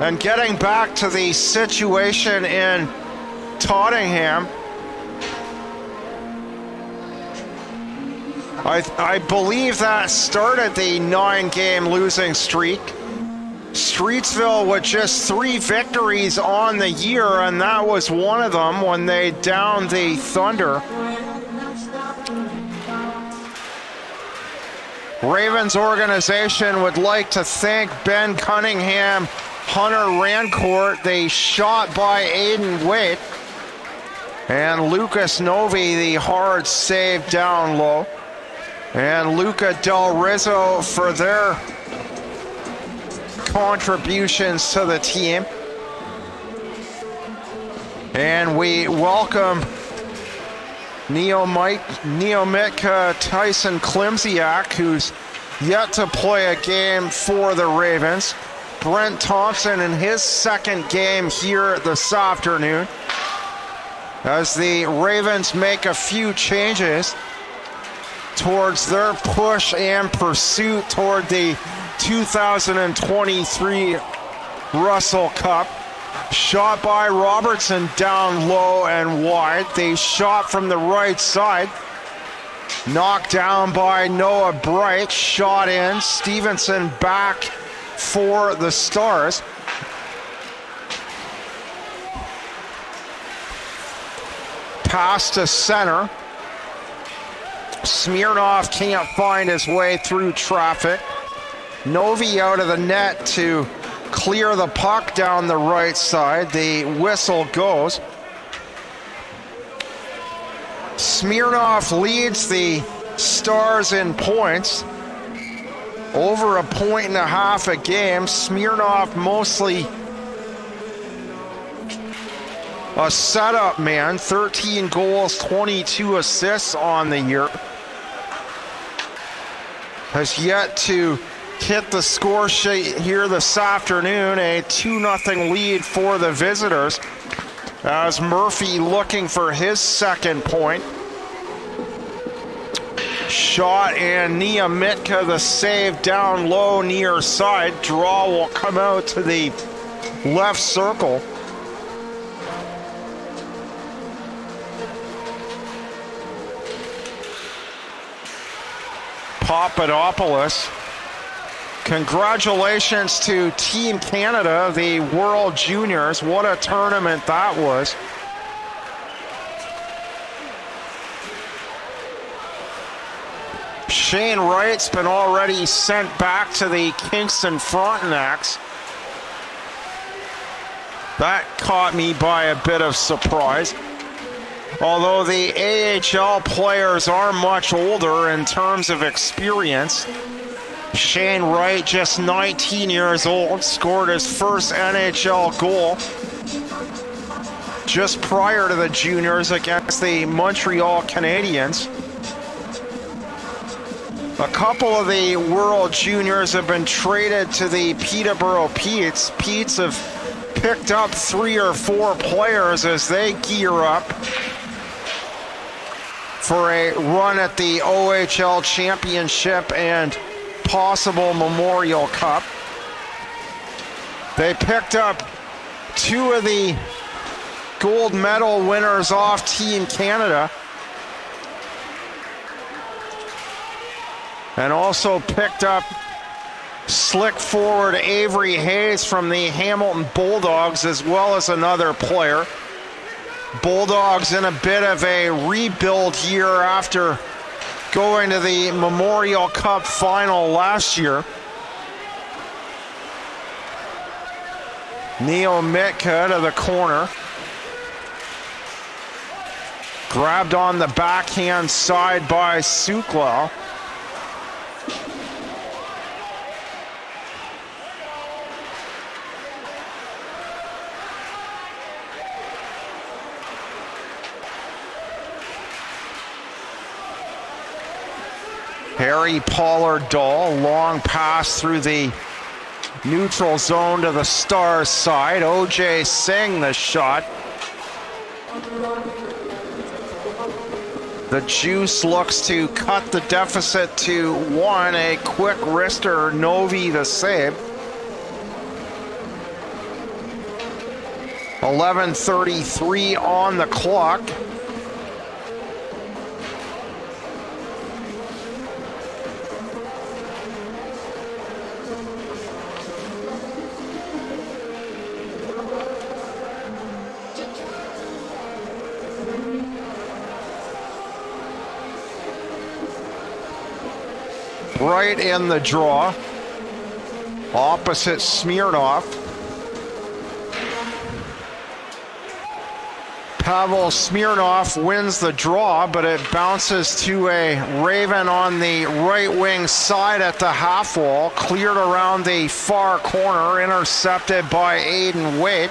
And getting back to the situation in Tottenham, I believe that started the 9-game losing streak. Streetsville with just 3 victories on the year, and that was one of them when they downed the Thunder. Ravens organization would like to thank Ben Cunningham, Hunter Rancourt, the shot by Aiden Waite, and Lucas Novi, the hard save down low, and Luca Del Rizzo for their contributions to the team. And we welcome Niamitka Tyson Klimziak, who's yet to play a game for the Ravens. Brent Thompson in his second game here this afternoon, as the Ravens make a few changes towards their push and pursuit toward the 2023 Russell Cup. Shot by Robertson down low and wide. They shot from the right side. Knocked down by Noah Bright. Shot in. Stevenson back for the Stars. Pass to center. Smirnoff can't find his way through traffic. Novi out of the net to clear the puck down the right side. The whistle goes. Smirnoff leads the Stars in points. Over 1.5 points a game. Smirnoff mostly a setup man. 13 goals, 22 assists on the year. Has yet to hit the score sheet here this afternoon. A 2-0 lead for the visitors, as Murphy looking for his second point. Shot and Niamitka, the save down low near side. Draw will come out to the left circle. Papadopoulos. Congratulations to Team Canada, the World Juniors. What a tournament that was. Shane Wright's been already sent back to the Kingston Frontenacs. That caught me by a bit of surprise. Although the AHL players are much older in terms of experience, Shane Wright, just 19 years old, scored his first NHL goal just prior to the juniors against the Montreal Canadiens. A couple of the World Juniors have been traded to the Peterborough Petes. Petes have picked up 3 or 4 players as they gear up for a run at the OHL Championship and possible Memorial Cup. They picked up two of the gold medal winners off Team Canada, and also picked up slick forward Avery Hayes from the Hamilton Bulldogs, as well as another player. Bulldogs in a bit of a rebuild year after going to the Memorial Cup final last year. Niamitka to the corner. Grabbed on the backhand side by Sukla. Harry Pollard-Dahl, long pass through the neutral zone to the Stars side. O.J. Singh the shot. The Juice looks to cut the deficit to one. A quick wrister, Novi the save. 11:33 on the clock. Right in the draw, opposite Smirnoff. Pavel Smirnoff wins the draw, but it bounces to a Raven on the right wing side at the half wall, cleared around the far corner, intercepted by Aiden Waite.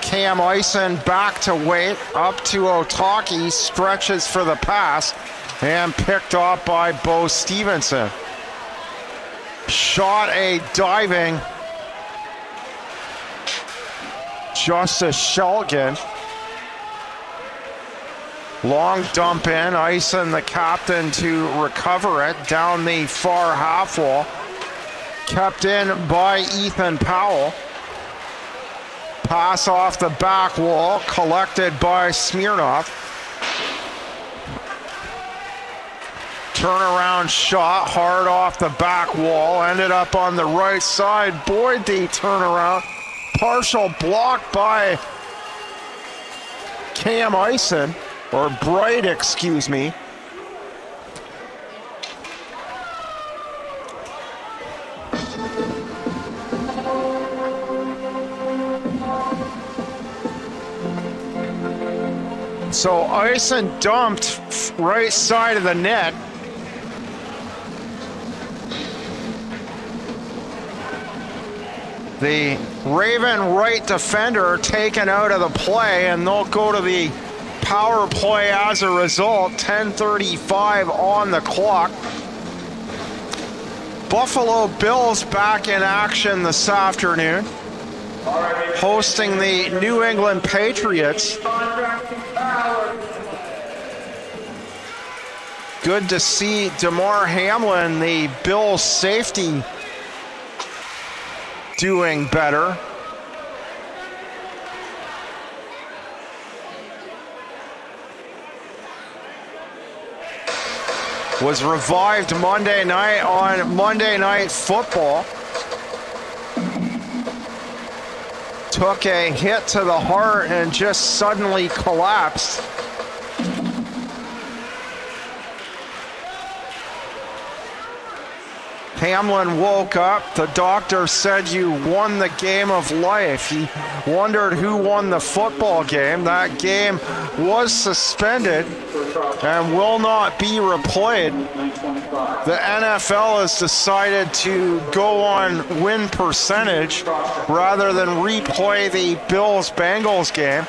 Cam Ison back to Waite, up to Otake, stretches for the pass, and picked off by Bo Stevenson. Shot a diving Justice Shulgin. Long dump in, Ison the captain to recover it down the far half wall. Kept in by Ethan Powell. Pass off the back wall, collected by Smirnoff. Turnaround shot, hard off the back wall, ended up on the right side. Boyd, the turnaround, partial block by Cam Ison, or Bright, excuse me. So Ison dumped right side of the net. The Raven right defender taken out of the play, and they'll go to the power play as a result. 10:35 on the clock. Buffalo Bills back in action this afternoon, hosting the New England Patriots. Good to see DeMar Hamlin, the Bills safety, doing better. Was revived Monday night on Monday Night Football. Took a hit to the heart and just suddenly collapsed. Hamlin woke up. The doctor said, "You won the game of life." He wondered who won the football game. That game was suspended and will not be replayed. The NFL has decided to go on win percentage rather than replay the Bills-Bengals game.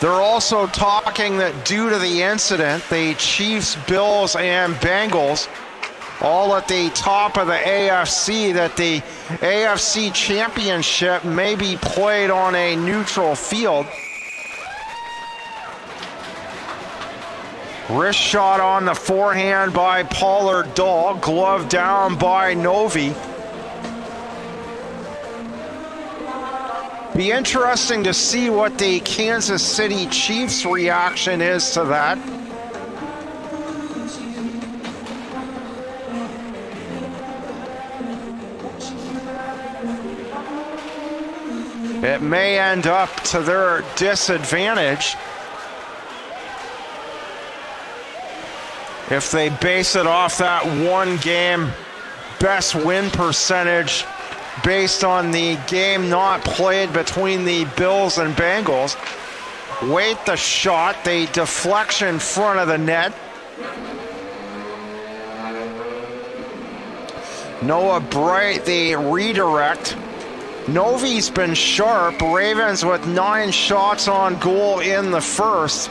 They're also talking that due to the incident, the Chiefs, Bills, and Bengals all at the top of the AFC, that the AFC Championship may be played on a neutral field. Wrist shot on the forehand by Pollard Dahl, glove down by Novi. Be interesting to see what the Kansas City Chiefs reaction is to that. It may end up to their disadvantage if they base it off that one game best win percentage based on the game not played between the Bills and Bengals. Wait, the shot, the deflection in front of the net. Noah Bright, the redirect. Novi's been sharp. Ravens with 9 shots on goal in the first.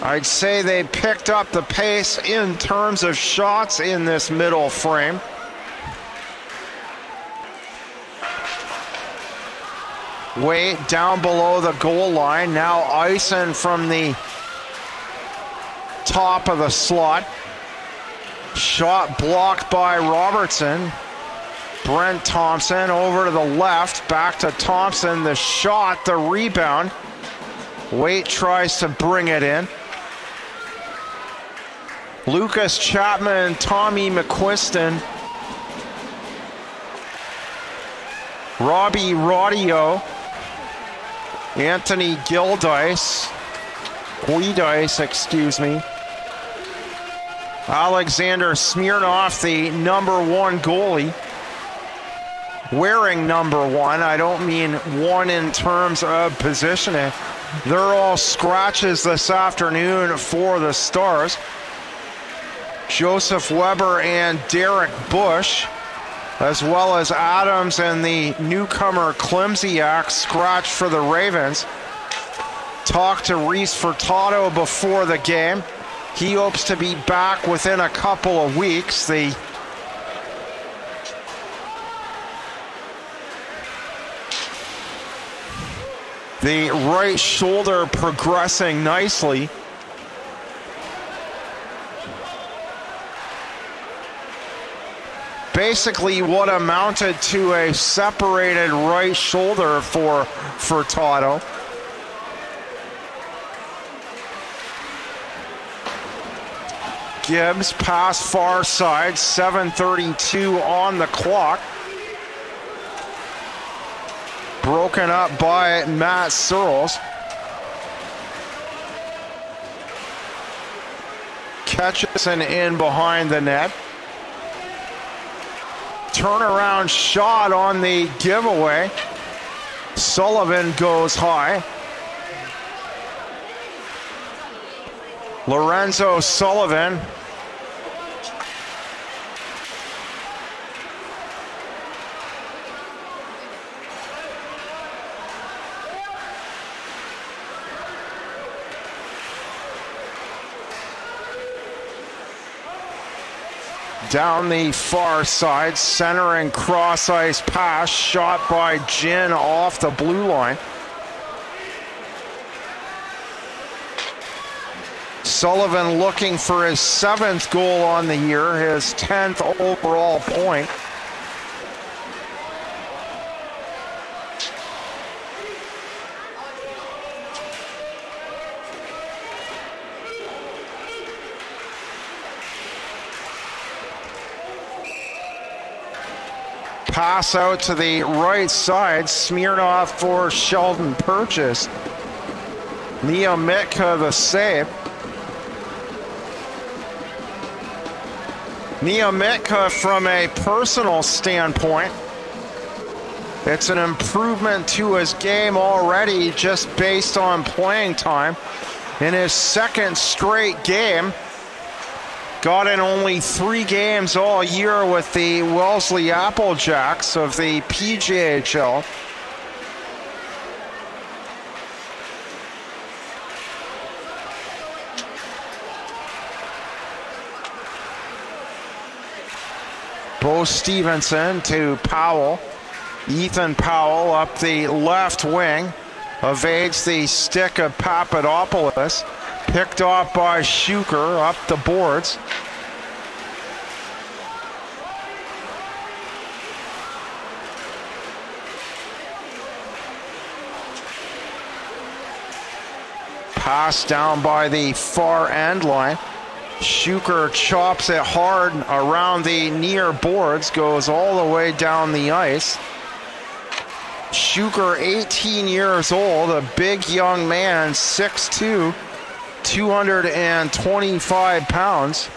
I'd say they picked up the pace in terms of shots in this middle frame. Way down below the goal line. Now Ison from the top of the slot. Shot blocked by Robertson. Brent Thompson over to the left. Back to Thompson. The shot, the rebound. Waite tries to bring it in. Lucas Chapman, Tommy McQuiston. Robbie Rodio. Anthony Guidice, excuse me. Alexander Smirnoff, the #1 goalie. Wearing #1, I don't mean one in terms of positioning. They're all scratches this afternoon for the Stars. Joseph Weber and Derek Bush, as well as Adams and the newcomer Klimziak, scratch for the Ravens. Talked to Reese Furtado before the game. He hopes to be back within a couple of weeks. The right shoulder progressing nicely. Basically what amounted to a separated right shoulder for Furtado. Gibbs pass far side, 7:32 on the clock. Broken up by Matt Searles. Ketchison in behind the net. Turnaround shot on the giveaway. Sullivan goes high. Lorenzo Sullivan. Down the far side, center and cross ice pass, shot by Jin off the blue line. Sullivan looking for his 7th goal on the year, his 10th overall point. Pass out to the right side, Smirnoff for Sheldon Purchase. Niamitka the save. Niamitka from a personal standpoint, it's an improvement to his game already just based on playing time. In his 2nd straight game, got in only 3 games all year with the Wellesley Applejacks of the PJHL. Bo Stevenson to Powell. Ethan Powell up the left wing. evades the stick of Papadopoulos. Picked off by Shuker up the boards. Pass down by the far end line. Shuker chops it hard around the near boards, goes all the way down the ice. Shuker, 18 years old, a big young man, 6'2", 225 pounds.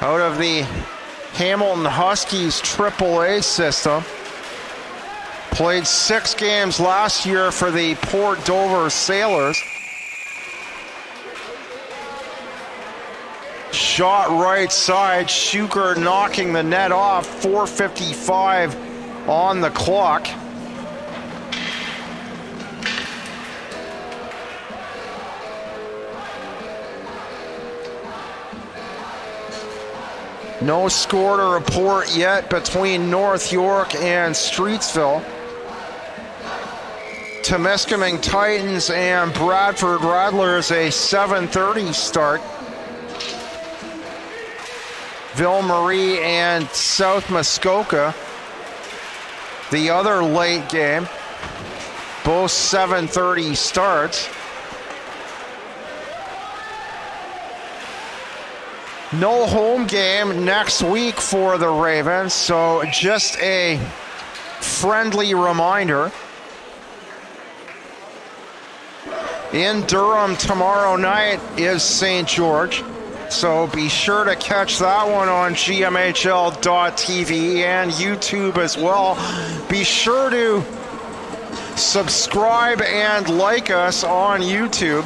Out of the Hamilton Huskies AAA system. Played 6 games last year for the Port Dover Sailors. Shot right side, Shuker knocking the net off, 4:55 on the clock. No score to report yet between North York and Streetsville. Temiskaming Titans and Bradford Rattlers, a 7:30 start. Ville Marie and South Muskoka, the other late game, both 7:30 starts. No home game next week for the Ravens, so just a friendly reminder. In Durham tomorrow night is St. George, so be sure to catch that one on GMHL.tv and YouTube as well. Be sure to subscribe and like us on YouTube.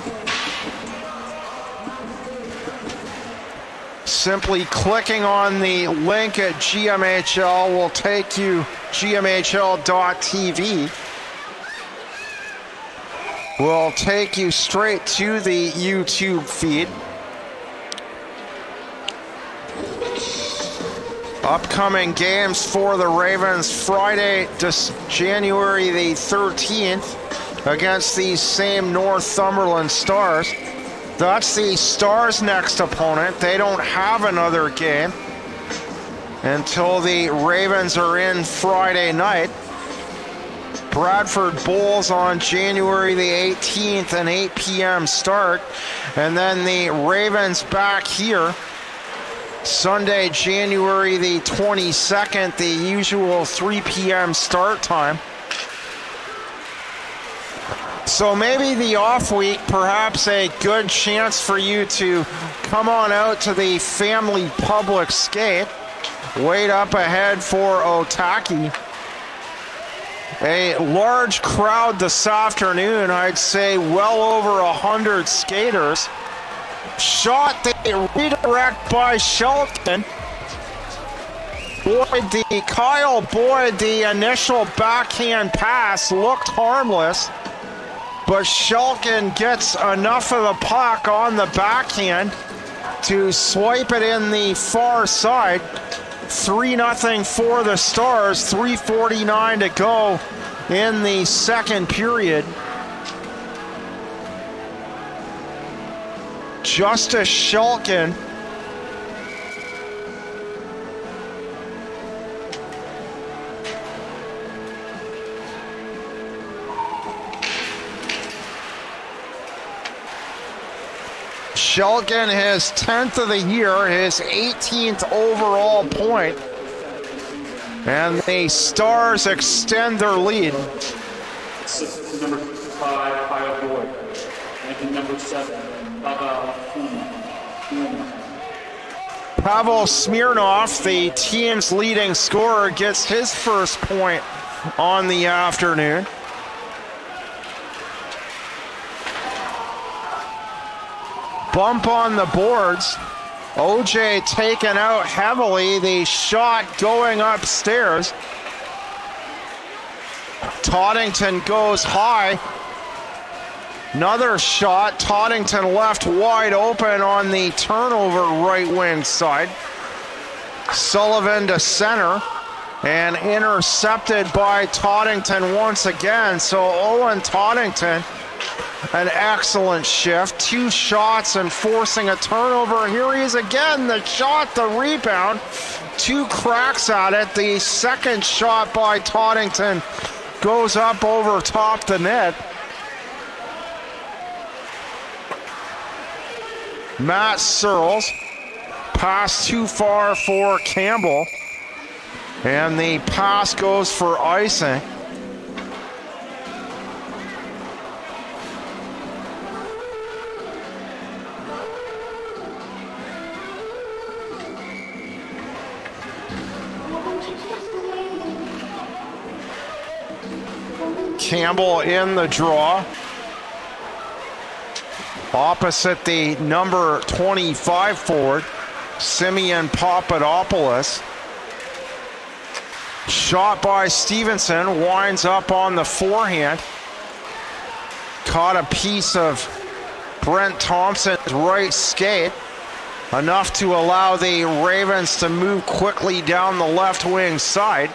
Simply clicking on the link at GMHL will take you GMHL.tv. We'll take you straight to the YouTube feed. Upcoming games for the Ravens, Friday, January the 13th, against these same Northumberland Stars. That's the Stars' next opponent. They don't have another game until the Ravens are in Friday night. Bradford Bulls on January the 18th, an 8 p.m. start. And then the Ravens back here Sunday, January the 22nd, the usual 3 p.m. start time. So maybe the off week, perhaps a good chance for you to come on out to the Family Public Skate. Wait up ahead for Otaki. A large crowd this afternoon, I'd say well over 100 skaters. Shot the redirect by Shelton. Kyle Boyd, the initial backhand pass looked harmless, but Shelton gets enough of the puck on the backhand to swipe it in the far side. 3-0 for the Stars, 3:49 to go in the second period. Justice Shelton his 10th of the year, his 18th overall point, and the Stars extend their lead. Assistant number 5, Kyle Boyd, and number 7, Pavel Smirnov, the team's leading scorer, gets his first point on the afternoon. Bump on the boards. OJ taken out heavily. The shot going upstairs. Tottington goes high. Another shot. Tottington left wide open on the turnover right wing side. Sullivan to center. and intercepted by Tottington once again. So Owen Tottington, an excellent shift, 2 shots and forcing a turnover. Here he is again, the shot, the rebound, 2 cracks at it. The second shot by Tottington goes up over top the net. Matt Searles, pass too far for Campbell, and the pass goes for icing. Campbell in the draw, opposite the number 25 forward, Simeon Papadopoulos. Shot by Stevenson, winds up on the forehand. Caught a piece of Brent Thompson's right skate, enough to allow the Ravens to move quickly down the left wing side.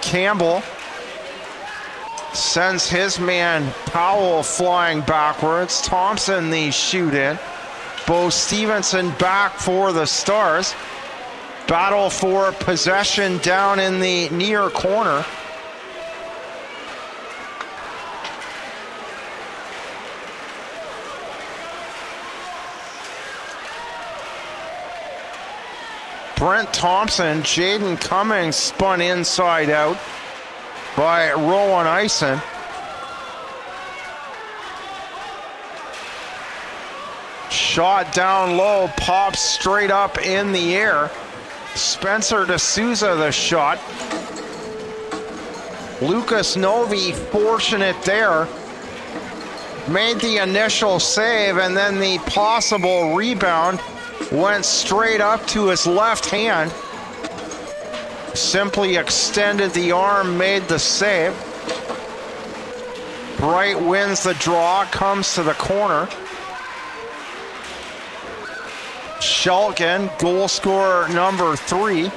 Campbell sends his man Powell flying backwards. Thompson the shoot-in. Bo Stevenson back for the Stars. Battle for possession down in the near corner. Brent Thompson, Jaden Cummings spun inside out by Rowan Eisen. Shot down low, pops straight up in the air. Spencer D'Souza the shot. Lucas Novi fortunate there. Made the initial save, and then the possible rebound went straight up to his left hand. Simply extended the arm, made the save. Bright wins the draw, comes to the corner. Shulkin, goal scorer number 3.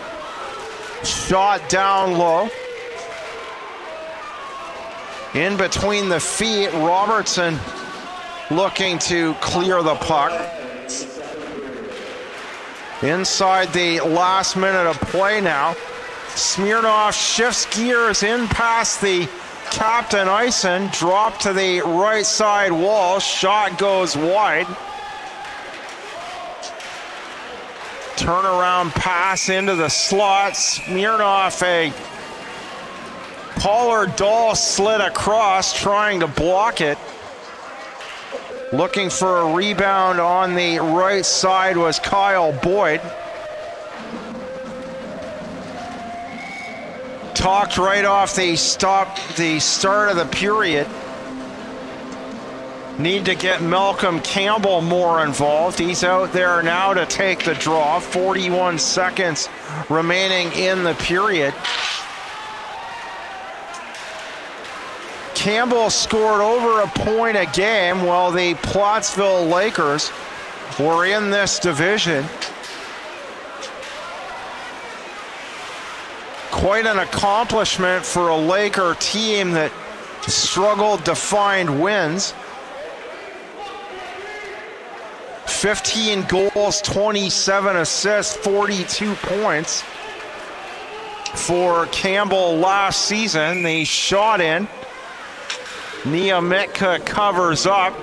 Shot down low. In between the feet, Robertson looking to clear the puck. Inside the last minute of play now. Smirnov shifts gears in past the captain Eisen, drop to the right side wall, shot goes wide. Turnaround pass into the slot, Smirnov a Pollard Dahl slid across trying to block it. Looking for a rebound on the right side was Kyle Boyd. Talked right off the start of the period. Need to get Malcolm Campbell more involved. He's out there now to take the draw. 41 seconds remaining in the period. Campbell scored over a point a game while the Plattsville Lakers were in this division. Quite an accomplishment for a Laker team that struggled to find wins. 15 goals, 27 assists, 42 points for Campbell last season. They shot in. Niamitka covers up.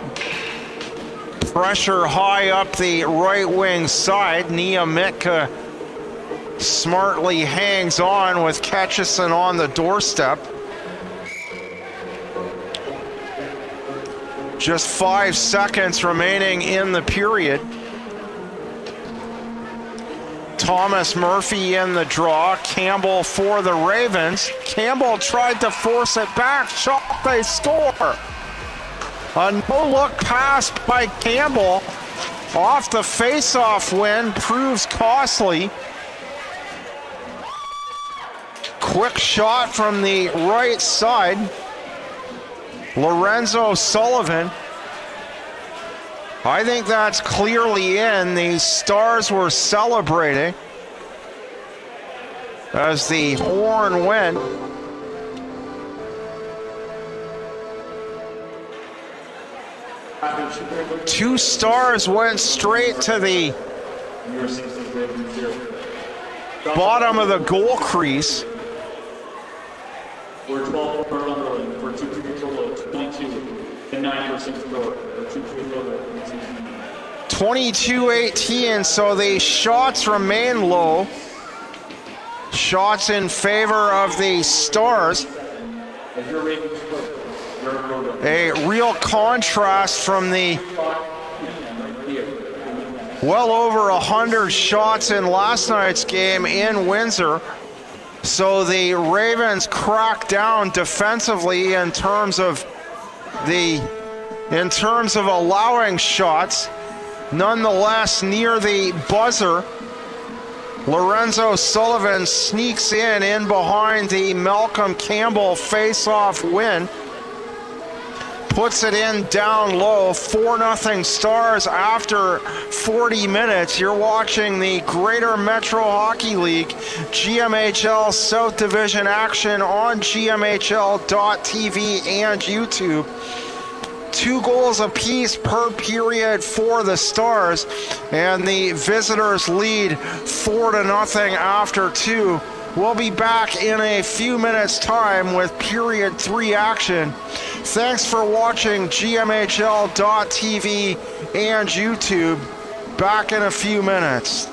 Pressure high up the right wing side. Niamitka smartly hangs on with Ketchison on the doorstep. Just 5 seconds remaining in the period. Thomas Murphy in the draw. Campbell for the Ravens. Campbell tried to force it back. Shot, they score. A no-look pass by Campbell off the face-off win proves costly. Quick shot from the right side. Lorenzo Sullivan. I think that's clearly in. The Stars were celebrating. as the horn went. Two stars went straight to the bottom of the goal crease. $22.18, so the shots remain low. Shots in favor of the Stars. A real contrast from the well over 100 shots in last night's game in Windsor. So the Ravens crack down defensively in terms of allowing shots. Nonetheless, near the buzzer, Lorenzo Sullivan sneaks in behind the Malcolm Campbell face-off win. Puts it in down low, 4-0 Stars after 40 minutes. You're watching the Greater Metro Hockey League GMHL South Division action on GMHL.tv and YouTube. 2 goals apiece per period for the Stars, and the visitors lead 4-0 after 2. We'll be back in a few minutes' time with period 3 action. Thanks for watching GMHL.tv and YouTube. Back in a few minutes.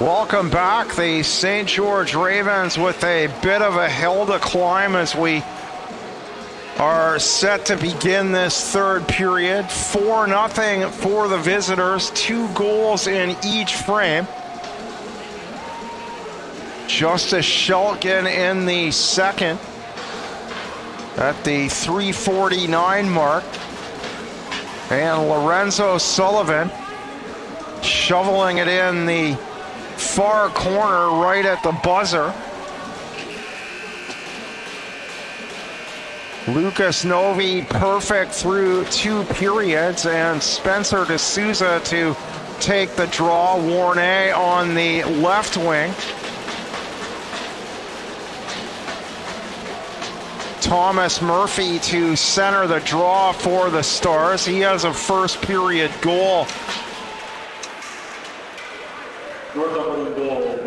Welcome back, the St. George Ravens with a bit of a hill to climb as we are set to begin this third period. 4-0 for the visitors, 2 goals in each frame. Justice Shelkin in the second at the 3:49 mark. And Lorenzo Sullivan shoveling it in the far corner right at the buzzer. Lucas Novi perfect through 2 periods, and Spencer D'Souza to take the draw. Warnay on the left wing. Thomas Murphy to center the draw for the Stars. He has a first period goal.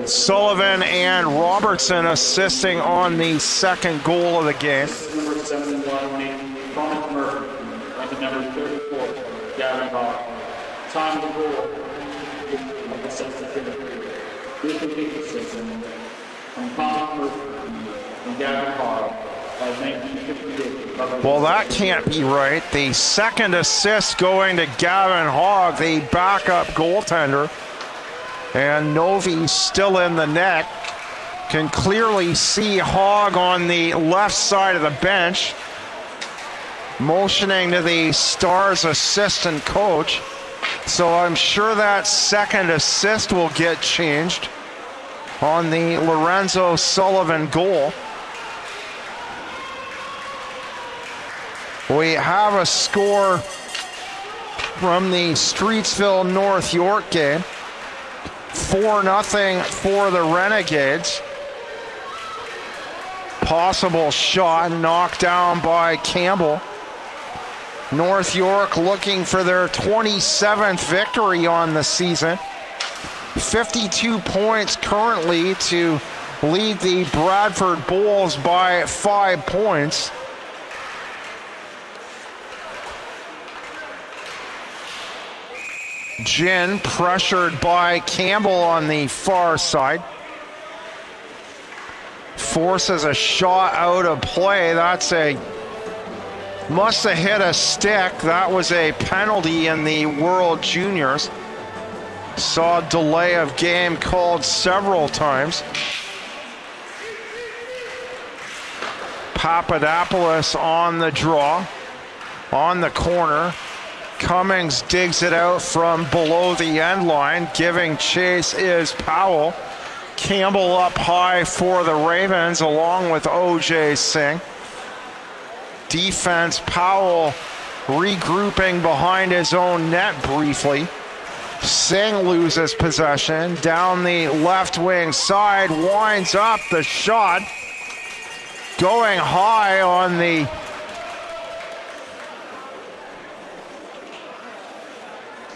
Sullivan and Robertson assisting on the second goal of the game. Well, that can't be right. The second assist going to Gavin Hogg, the backup goaltender. And Novi still in the net. Can clearly see Hogg on the left side of the bench, motioning to the Stars assistant coach. So I'm sure that second assist will get changed on the Lorenzo Sullivan goal. We have a score from the Streetsville North York game. 4-0 for the Renegades. Possible shot knocked down by Campbell. North York looking for their 27th victory on the season. 52 points currently to lead the Bradford Bulls by 5 points. Jin pressured by Campbell on the far side. Forces a shot out of play. That's a... must have hit a stick. That was a penalty in the World Juniors. Saw delay of game called several times. Papadopoulos on the draw, on the corner. Cummings digs it out from below the end line. Giving chase is Powell. Campbell up high for the Ravens along with O.J. Singh. Defense, Powell regrouping behind his own net briefly. Singh loses possession, down the left wing side, winds up the shot. Going high on the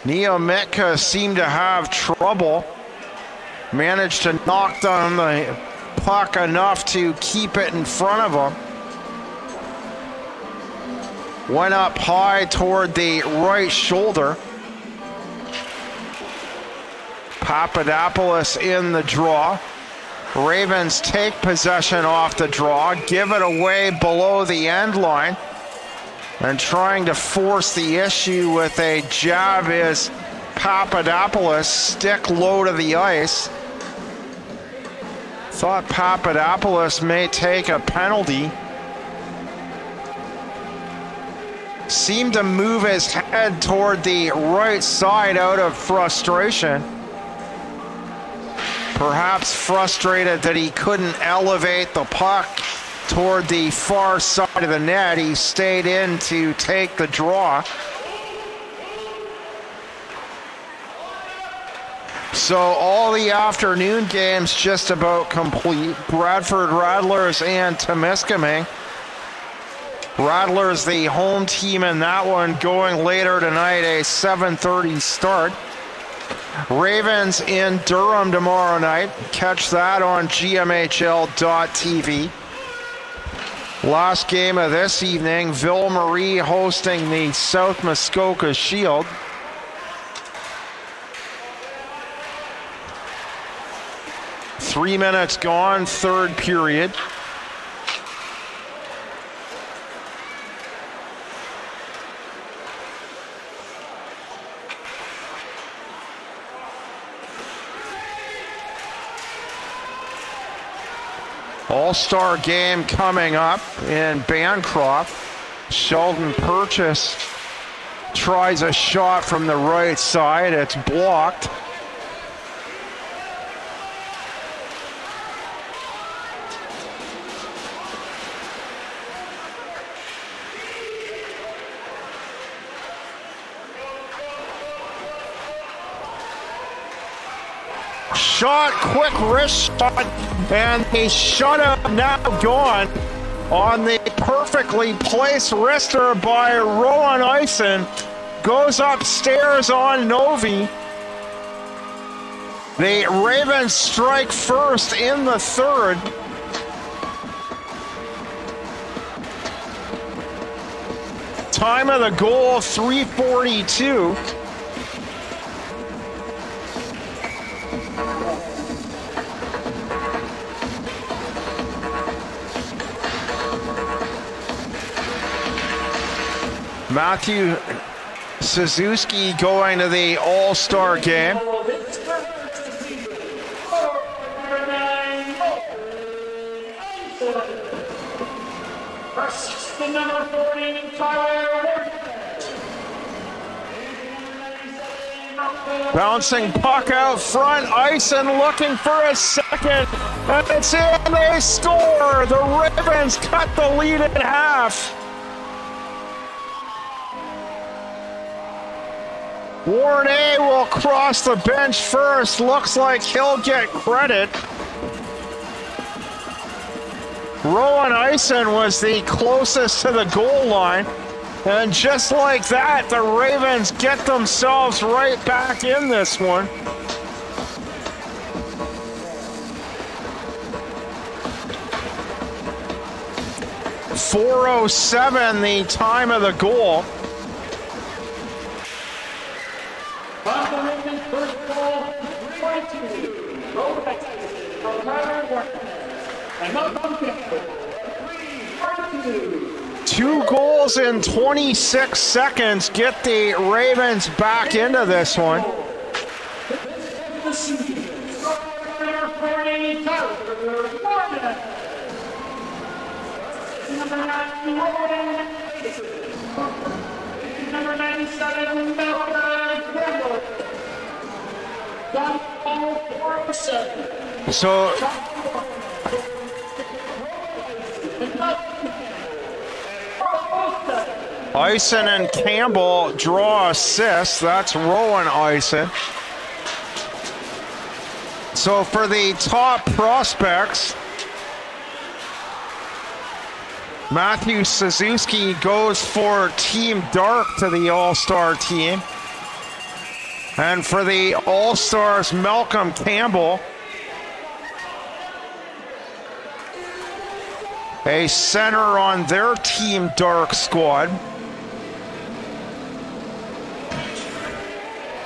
Niamitka, seemed to have trouble. Managed to knock down the puck enough to keep it in front of him. Went up high toward the right shoulder. Papadopoulos in the draw. Ravens take possession off the draw, give it away below the end line. And trying to force the issue with a jab is Papadopoulos, stick low to the ice. Thought Papadopoulos may take a penalty. Seemed to move his head toward the right side out of frustration. Perhaps frustrated that he couldn't elevate the puck toward the far side of the net. He stayed in to take the draw. So all the afternoon games just about complete. Bradford Rattlers and Temiskaming. Rattlers, the home team in that one, going later tonight, a 7:30 start. Ravens in Durham tomorrow night. Catch that on GMHL.tv. Last game of this evening, Ville Marie hosting the South Muskoka Shield. Three minutes gone, third period. All-star game coming up in Bancroft. Sheldon Purchase tries a shot from the right side. It's blocked. Shot, quick wrist shot, and the shutout now gone on the perfectly placed wrister by Rowan Eisen. Goes upstairs on Novi. The Ravens strike first in the third. Time of the goal, 3:42. Matthew Suzuki going to the All-Star game. Bouncing puck out front, Eisen looking for a second, and it's in, they score! The Ravens cut the lead in half. Warne will cross the bench first. Looks like he'll get credit. Rowan Eisen was the closest to the goal line. And just like that, the Ravens get themselves right back in this one. .407, the time of the goal. Two goals in 26 seconds get the Ravens back into this one. So Ison and Campbell draw assists. That's Rowan Ison. So for the top prospects, Matthew Suzuki goes for Team Dark to the All-Star team. And for the All-Stars, Malcolm Campbell. A center on their Team Dark squad.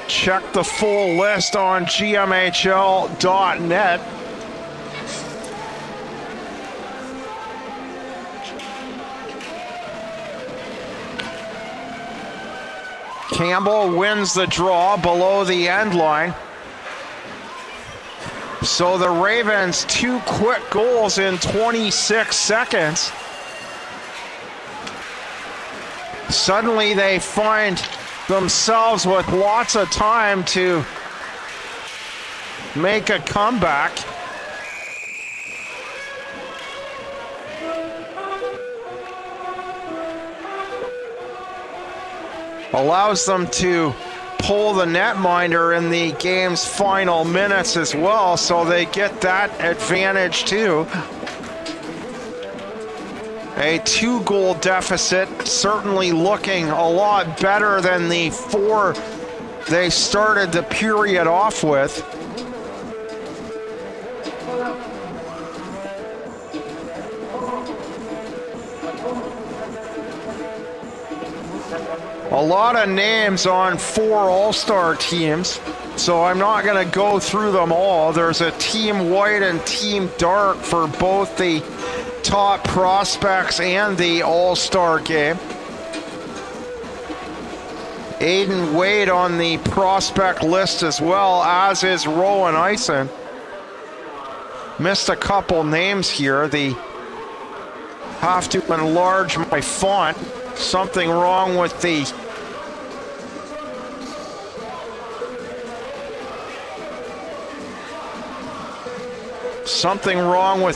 Check the full list on gmhl.net. Campbell wins the draw below the end line. So the Ravens, two quick goals in 26 seconds. Suddenly they find themselves with lots of time to make a comeback. Allows them to pull the netminder in the game's final minutes as well, so they get that advantage too. A two-goal deficit, certainly looking a lot better than the four they started the period off with. A lot of names on four All-Star teams, so I'm not going to go through them all. There's a Team White and Team Dark for both the top prospects and the All-Star game. Aiden Wade on the prospect list as well, as is Rowan Ison. Missed a couple names here. They have to enlarge my font. Something wrong with the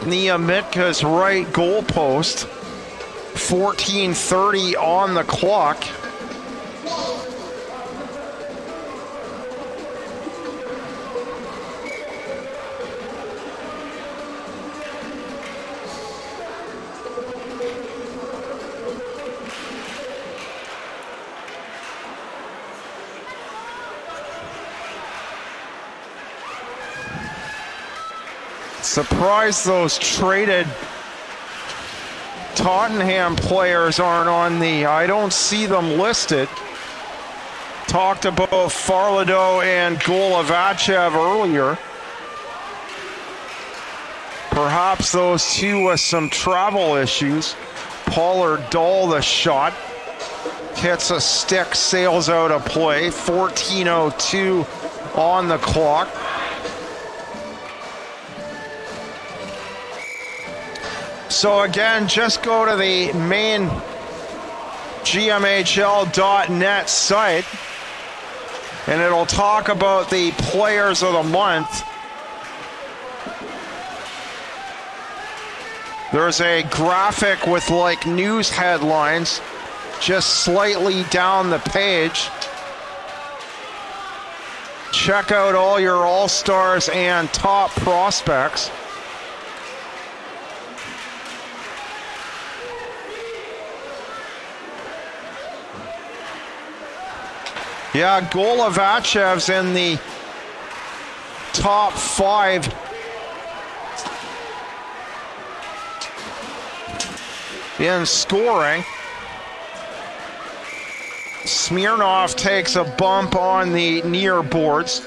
Niamitka's right goalpost. 14:30 on the clock. Surprised those traded Tottenham players aren't on the, I don't see them listed. Talked about Farlado and Golovachev earlier. Perhaps those two with some travel issues. Pollard Dahl the shot. Hits a stick, sails out of play. 14:02 on the clock. So again, just go to the main gmhl.net site and it'll talk about the players of the month. There's a graphic with like news headlines just slightly down the page. Check out all your All-Stars and top prospects. Yeah, Golovachev's in the top five. In scoring. Smirnov takes a bump on the near boards.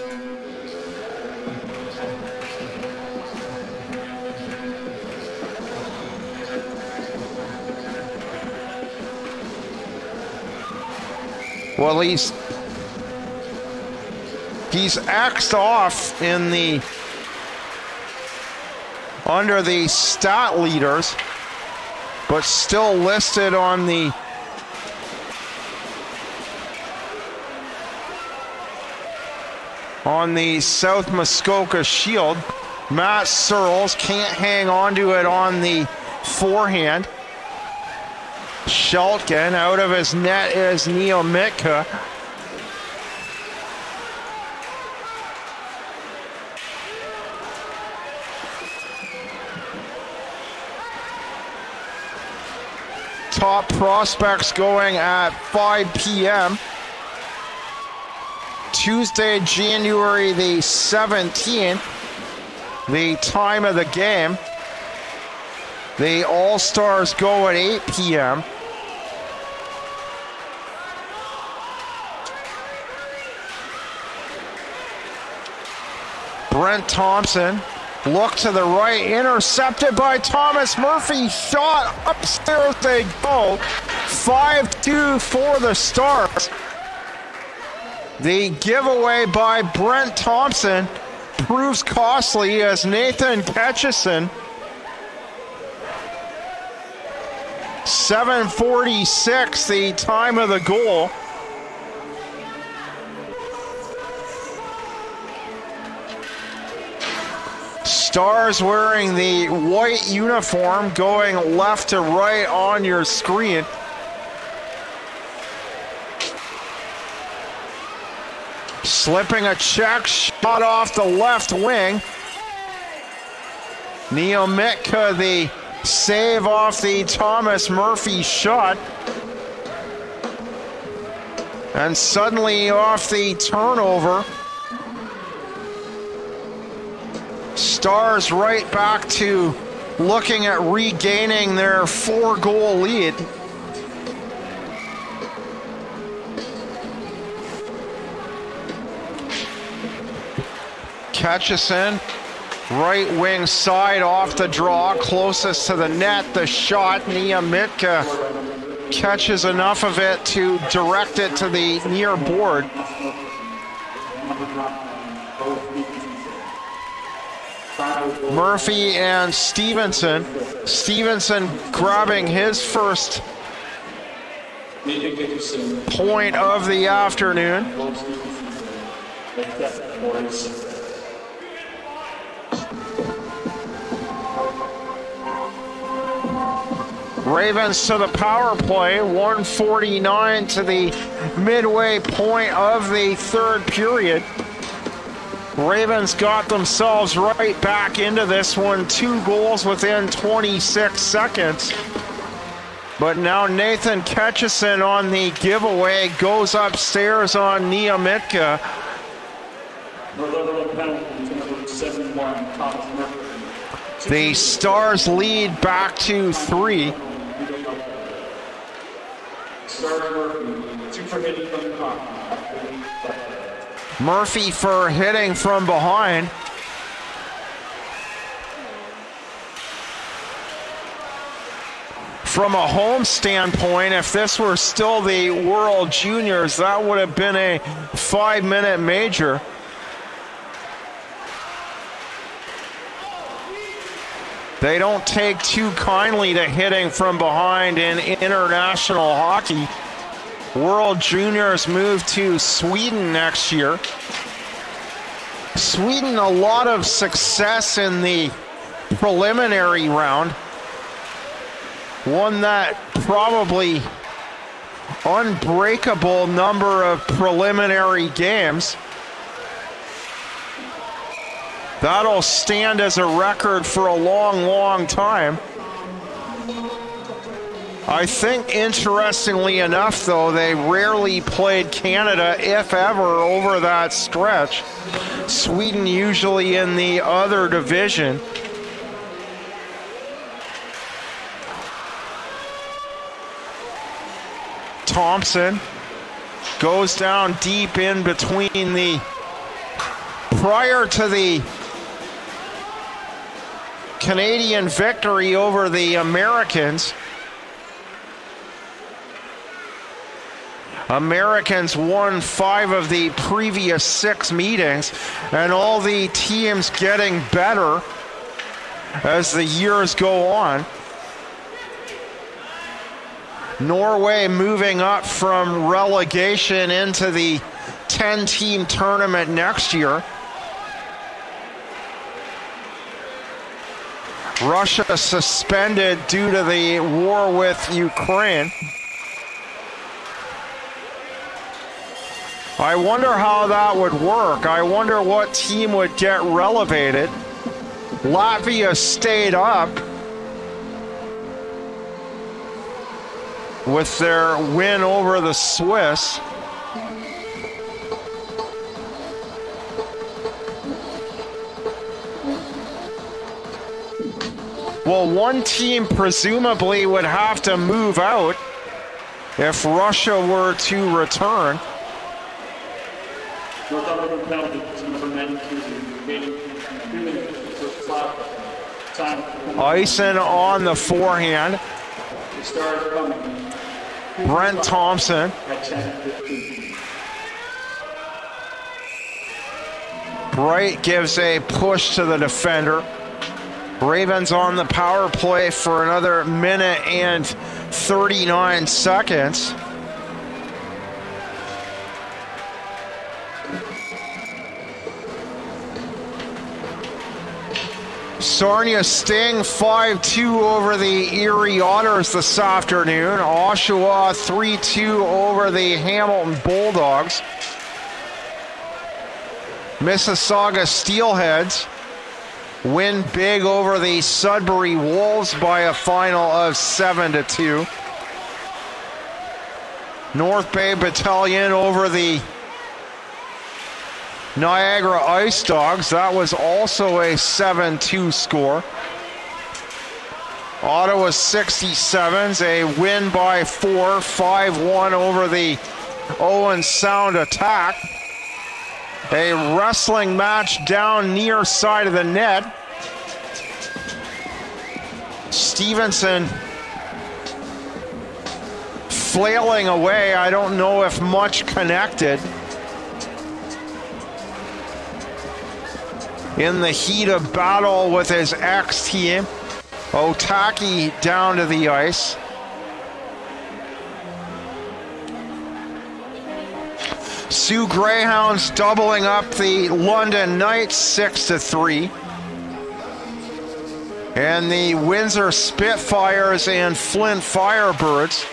Well, he's He's axed off in the under the stat leaders, but still listed on the South Muskoka Shield. Matt Searles can't hang on to it on the forehand. Shulkin, out of his net is Niamitka. Top prospects going at 5 p.m. Tuesday, January the 17th, the time of the game. The All-Stars go at 8 p.m. Brent Thompson, look to the right, intercepted by Thomas Murphy, shot upstairs they go. 5-2 for the Stars. The giveaway by Brent Thompson proves costly as Nathan Ketchison, 7:46 the time of the goal. Stars wearing the white uniform, going left to right on your screen. Slipping a check, shot off the left wing. Niamitka, the save off the Thomas Murphy shot. And suddenly off the turnover. Stars right back to looking at regaining their 4-goal lead. Ketchison, right wing side off the draw, closest to the net, the shot. Niamitka catches enough of it to direct it to the near board. Murphy and Stevenson. Stevenson grabbing his first point of the afternoon. Ravens to the power play, 1:49 to the midway point of the third period. Ravens got themselves right back into this one, 2 goals within 26 seconds. But now Nathan Ketchison on the giveaway goes upstairs on Niamitka. The Stars lead back to 3. Murphy for hitting from behind. From a home standpoint, if this were still the World Juniors, that would have been a 5-minute major. They don't take too kindly to hitting from behind in international hockey. World Juniors move to Sweden next year. Sweden, a lot of success in the preliminary round. Won that probably unbreakable number of preliminary games. That'll stand as a record for a long, long time. I think, interestingly enough, though, they rarely played Canada, if ever, over that stretch. Sweden usually in the other division. Thompson goes down deep in between the... Prior to the Canadian victory over the Americans, Americans won 5 of the previous 6 meetings, and all the teams getting better as the years go on. Norway moving up from relegation into the 10-team tournament next year. Russia suspended due to the war with Ukraine. I wonder how that would work. I wonder what team would get relegated. Latvia stayed up with their win over the Swiss. Well, one team presumably would have to move out if Russia were to return. Ison on the forehand. Brent Thompson. Bright gives a push to the defender. Ravens on the power play for another minute and 39 seconds. Sarnia Sting 5-2 over the Erie Otters this afternoon. Oshawa 3-2 over the Hamilton Bulldogs. Mississauga Steelheads win big over the Sudbury Wolves by a final of 7-2. North Bay Battalion over the Niagara Ice Dogs. That was also a 7-2 score. Ottawa 67s, a win by 4, 5-1 over the Owen Sound Attack. A wrestling match down near side of the net. Stevenson flailing away. I don't know if much connected. In the heat of battle with his ex-team. Otaki down to the ice. Sioux Greyhounds doubling up the London Knights 6-3. And the Windsor Spitfires and Flint Firebirds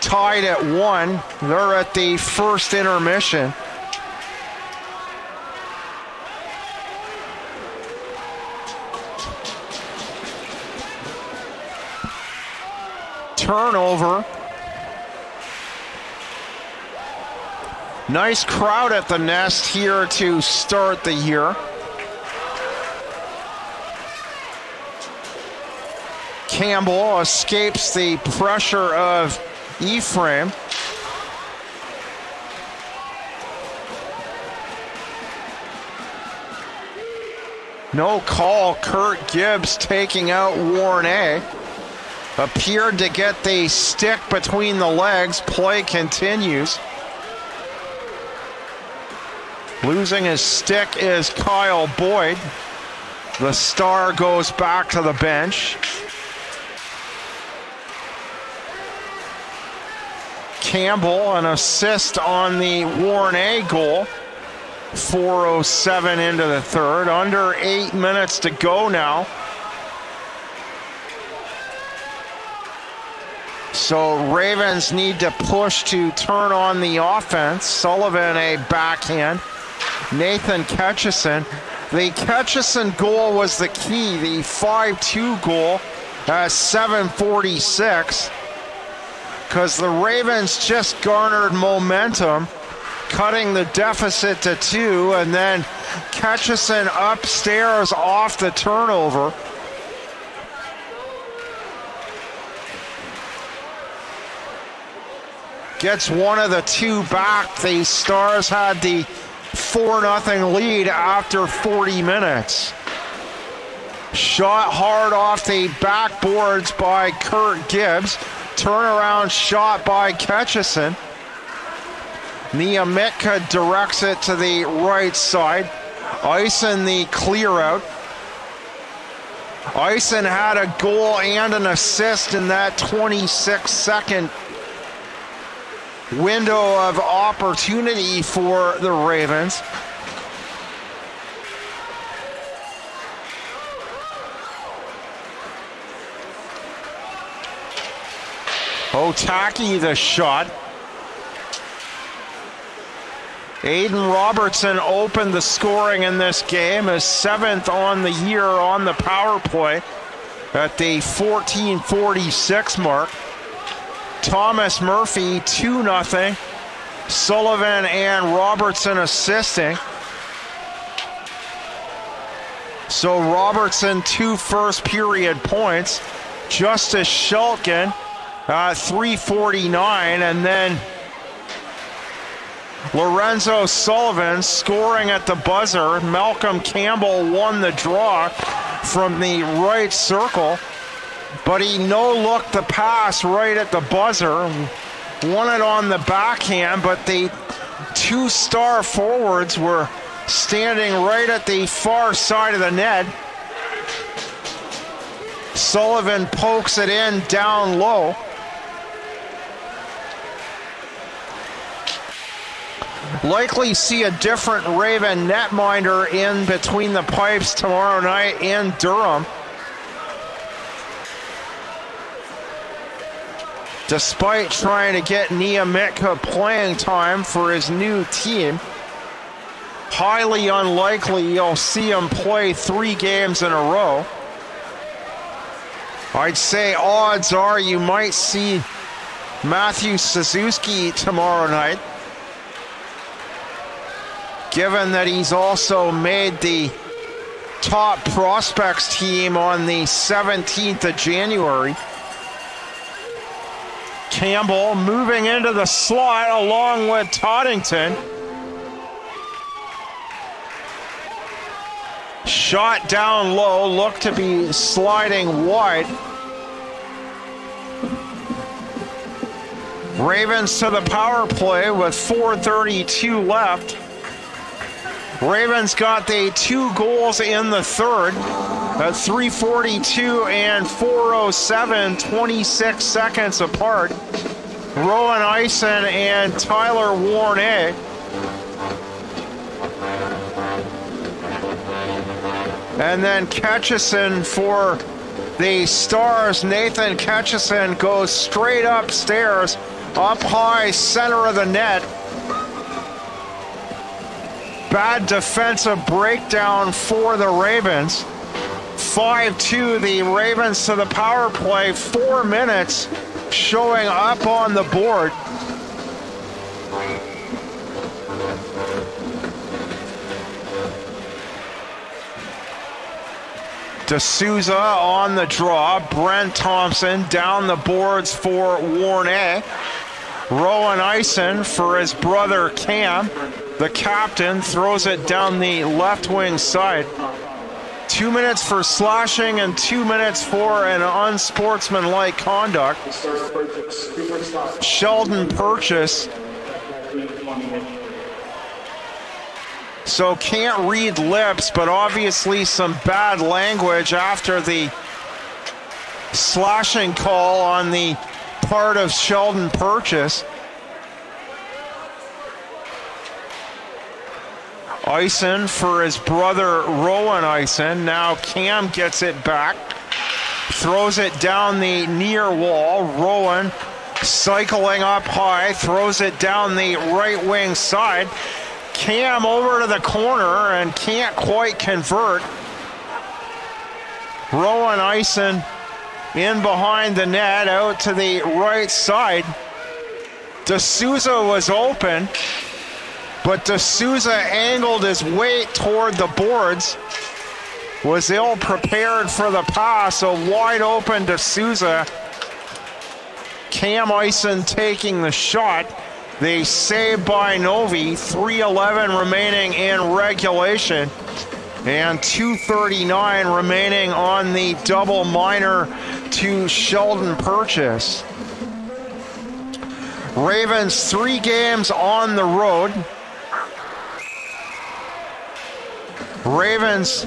tied at 1. They're at the first intermission. Turnover. Nice crowd at the Nest here to start the year. Campbell escapes the pressure of Ephraim. No call. Kurt Gibbs taking out Warne. Appeared to get the stick between the legs. Play continues. Losing his stick is Kyle Boyd. The star goes back to the bench. Campbell, an assist on the Warne goal. 4:07 into the third. Under 8 minutes to go now. So Ravens need to push to turn on the offense. Sullivan a backhand. Nathan Ketchison. The Ketchison goal was the key, the 5-2 goal at 7:46, because the Ravens just garnered momentum, cutting the deficit to 2, and then Ketchison upstairs off the turnover. Gets one of the 2 back. The Stars had the 4-0 lead after 40 minutes. Shot hard off the backboards by Kurt Gibbs. Turnaround shot by Ketchison. Niamitka directs it to the right side. Ison the clear out. Ison had a goal and an assist in that 26-second window of opportunity for the Ravens. Otaki the shot. Aiden Robertson opened the scoring in this game, his 7th on the year on the power play at the 14:46 mark. Thomas Murphy 2-0. Sullivan and Robertson assisting. So Robertson 2 first period points. Justice Shulkin 3:49, and then Lorenzo Sullivan scoring at the buzzer. Malcolm Campbell won the draw from the right circle, but he no-looked the pass right at the buzzer. Won it on the backhand, but the two star forwards were standing right at the far side of the net. Sullivan pokes it in down low. Likely see a different Raven netminder in between the pipes tomorrow night in Durham. Despite trying to get Niamitka playing time for his new team, highly unlikely you'll see him play 3 games in a row. I'd say odds are you might see Matthew Suzuki tomorrow night, given that he's also made the top prospects team on the 17th of January. Campbell moving into the slot along with Toddington. Shot down low, looked to be sliding wide. Ravens to the power play with 4:32 left. Ravens got the 2 goals in the third at 3:42 and 4:07, 26 seconds apart. Rowan Ison and Tyler Warnay. And then Ketchison for the Stars. Nathan Ketchison goes straight upstairs, up high, center of the net. Bad defensive breakdown for the Ravens. 5-2, the Ravens to the power play. 4 minutes showing up on the board. D'Souza on the draw. Brent Thompson down the boards for Warnay. Rowan Ison for his brother Cam. The captain throws it down the left wing side. 2 minutes for slashing and 2 minutes for an unsportsmanlike conduct. Sheldon Purchase. So can't read lips, but obviously some bad language after the slashing call on the part of Sheldon Purchase. Ison for his brother Rowan Ison. Now Cam gets it back, throws it down the near wall. Rowan cycling up high, throws it down the right wing side. Cam over to the corner and can't quite convert. Rowan Ison in behind the net, out to the right side. D'Souza was open, but D'Souza angled his weight toward the boards, was ill prepared for the pass, so wide open D'Souza. Cam Ison taking the shot. They save by Novi. 3:11 remaining in regulation and 2:39 remaining on the double minor to Sheldon Purchase. Ravens 3 games on the road. Ravens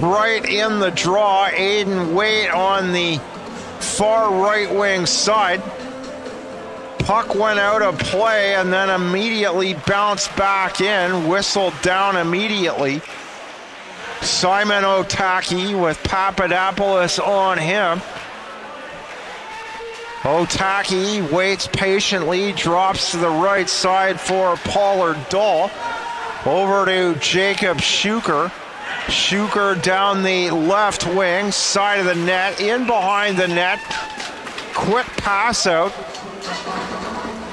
right in the draw. Aiden Waite on the far right wing side. Puck went out of play and then immediately bounced back in. Whistled down immediately. Simon Otaki with Papadopoulos on him. Otaki waits patiently, drops to the right side for Pollard Dahl. Over to Jacob Schuker. Schuker down the left wing, side of the net, in behind the net. Quick pass out.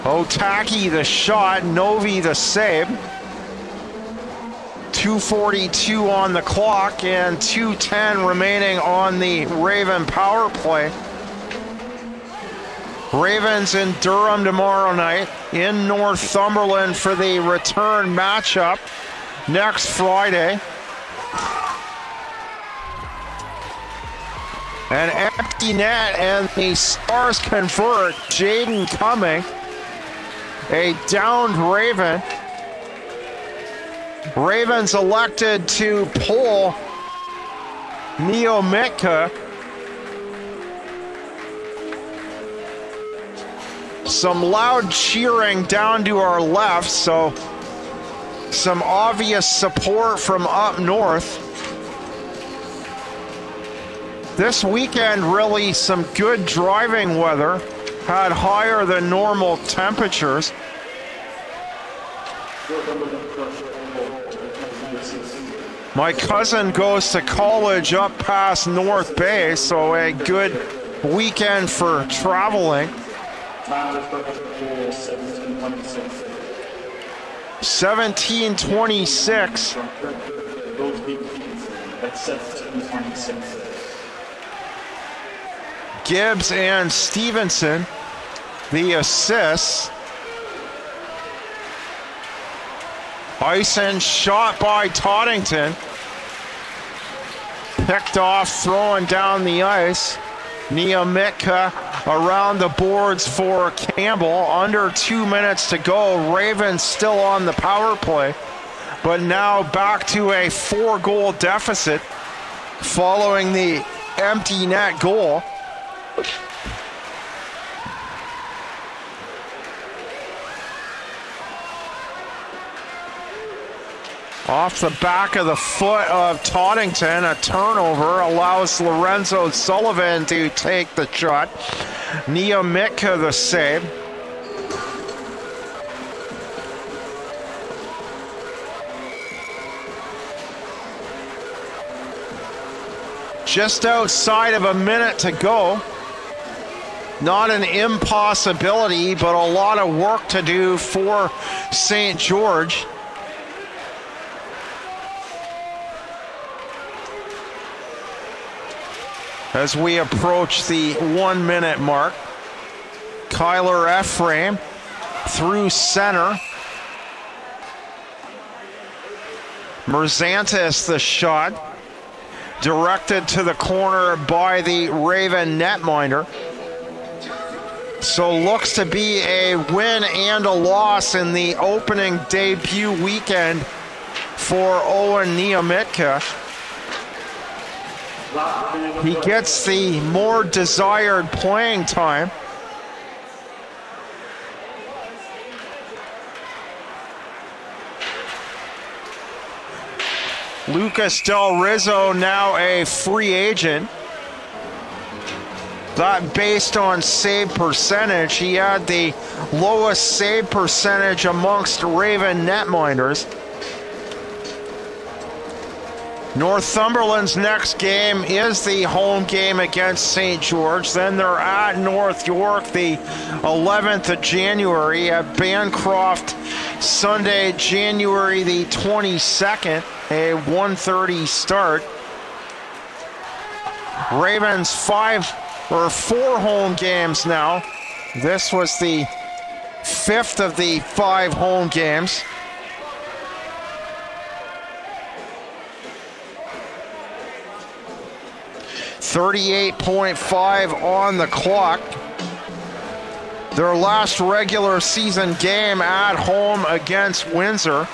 Otaki the shot, Novi the save. 2:42 on the clock and 2:10 remaining on the Raven power play. Ravens in Durham tomorrow night, in Northumberland for the return matchup next Friday. An empty net and the Stars convert. Jaden Cumming, a downed Raven. Ravens elected to pull Niamitka. Some loud cheering down to our left, so some obvious support from up north. This weekend, really some good driving weather, had higher than normal temperatures. My cousin goes to college up past North Bay, so a good weekend for traveling. 17:26. Gibbs and Stevenson, the assists. Ison shot by Tottington. Picked off, throwing down the ice. Niamitka around the boards for Campbell. Under 2 minutes to go. Ravens still on the power play, but now back to a 4-goal deficit following the empty net goal. Off the back of the foot of Tottington, a turnover allows Lorenzo Sullivan to take the shot. Niamitka the save. Just outside of a minute to go. Not an impossibility, but a lot of work to do for St. George. As we approach the 1-minute mark, Kyler Ephraim through center. Merzantis the shot, directed to the corner by the Raven netminder. So looks to be a win and a loss in the opening debut weekend for Owen Niamitka. He gets the more desired playing time. Lucas Del Rizzo now a free agent. That based on save percentage. He had the lowest save percentage amongst Raven netminders. Northumberland's next game is the home game against St. George. Then they're at North York the 11th of January, at Bancroft Sunday, January the 22nd, a 1:30 start. Ravens 4 home games now. This was the 5th of the 5 home games. .5 on the clock. their last regular season game at home against Windsor.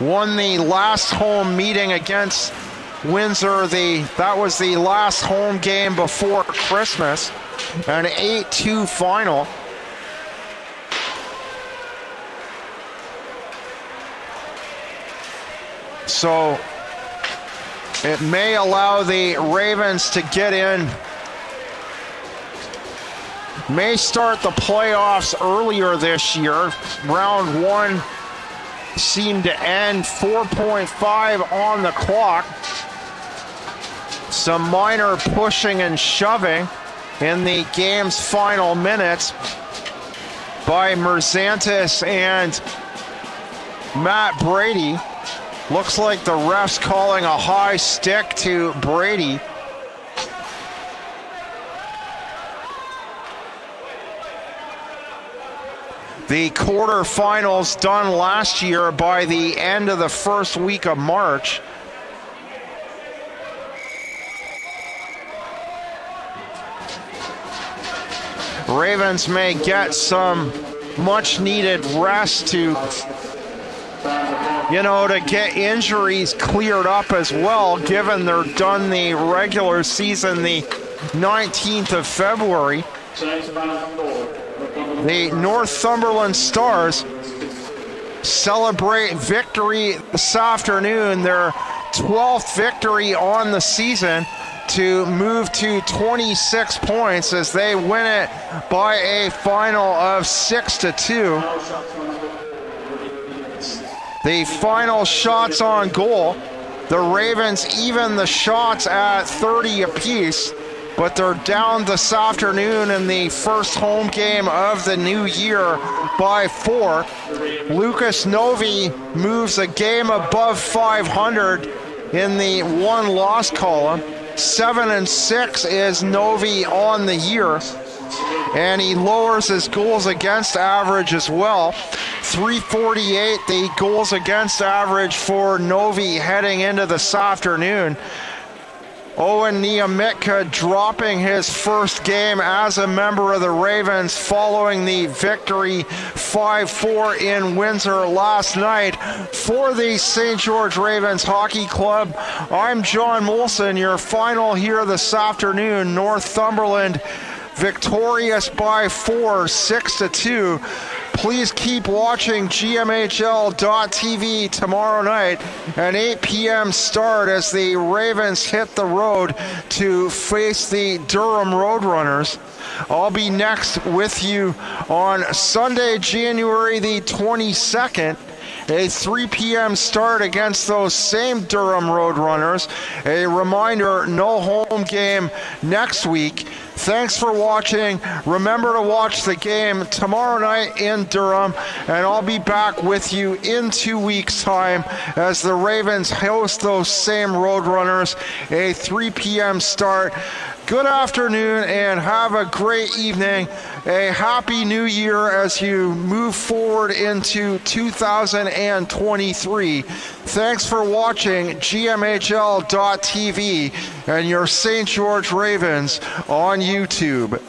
Won the last home meeting against Windsor. That was the last home game before Christmas. An 8-2 final. So it may allow the Ravens to get in. May start the playoffs earlier this year. Round one seemed to end, 4:05 on the clock. Some minor pushing and shoving in the game's final minutes by Merzantis and Matt Brady. Looks like the ref's calling a high stick to Brady. The quarterfinals done last year by the end of the first week of March. Ravens may get some much needed rest to, you know, to get injuries cleared up as well, given they're done the regular season the 19th of February. The Northumberland Stars celebrate victory this afternoon, their 12th victory on the season, to move to 26 points as they win it by a final of 6-2. The final shots on goal, the Ravens even the shots at 30 apiece. But they're down this afternoon in the first home game of the new year by 4. Lucas Novi moves a game above 500 in the one-loss column. 7-6 is Novi on the year. And he lowers his goals against average as well. 348, the goals against average for Novi heading into this afternoon. Owen Niamitka dropping his first game as a member of the Ravens following the victory 5-4 in Windsor last night. For the St. George Ravens Hockey Club, I'm John Molson. Your final here this afternoon, Northumberland victorious by 4, 6-2. Please keep watching GMHL.tv tomorrow night at 8 p.m. start as the Ravens hit the road to face the Durham Roadrunners. I'll be next with you on Sunday, January the 22nd. A 3 p.m. start against those same Durham Roadrunners. A reminder, no home game next week. Thanks for watching. Remember to watch the game tomorrow night in Durham, and I'll be back with you in 2 weeks' time as the Ravens host those same Roadrunners, a 3 p.m. start. Good afternoon and have a great evening. A happy new year as you move forward into 2023. Thanks for watching GMHL.tv and your St. George Ravens on YouTube.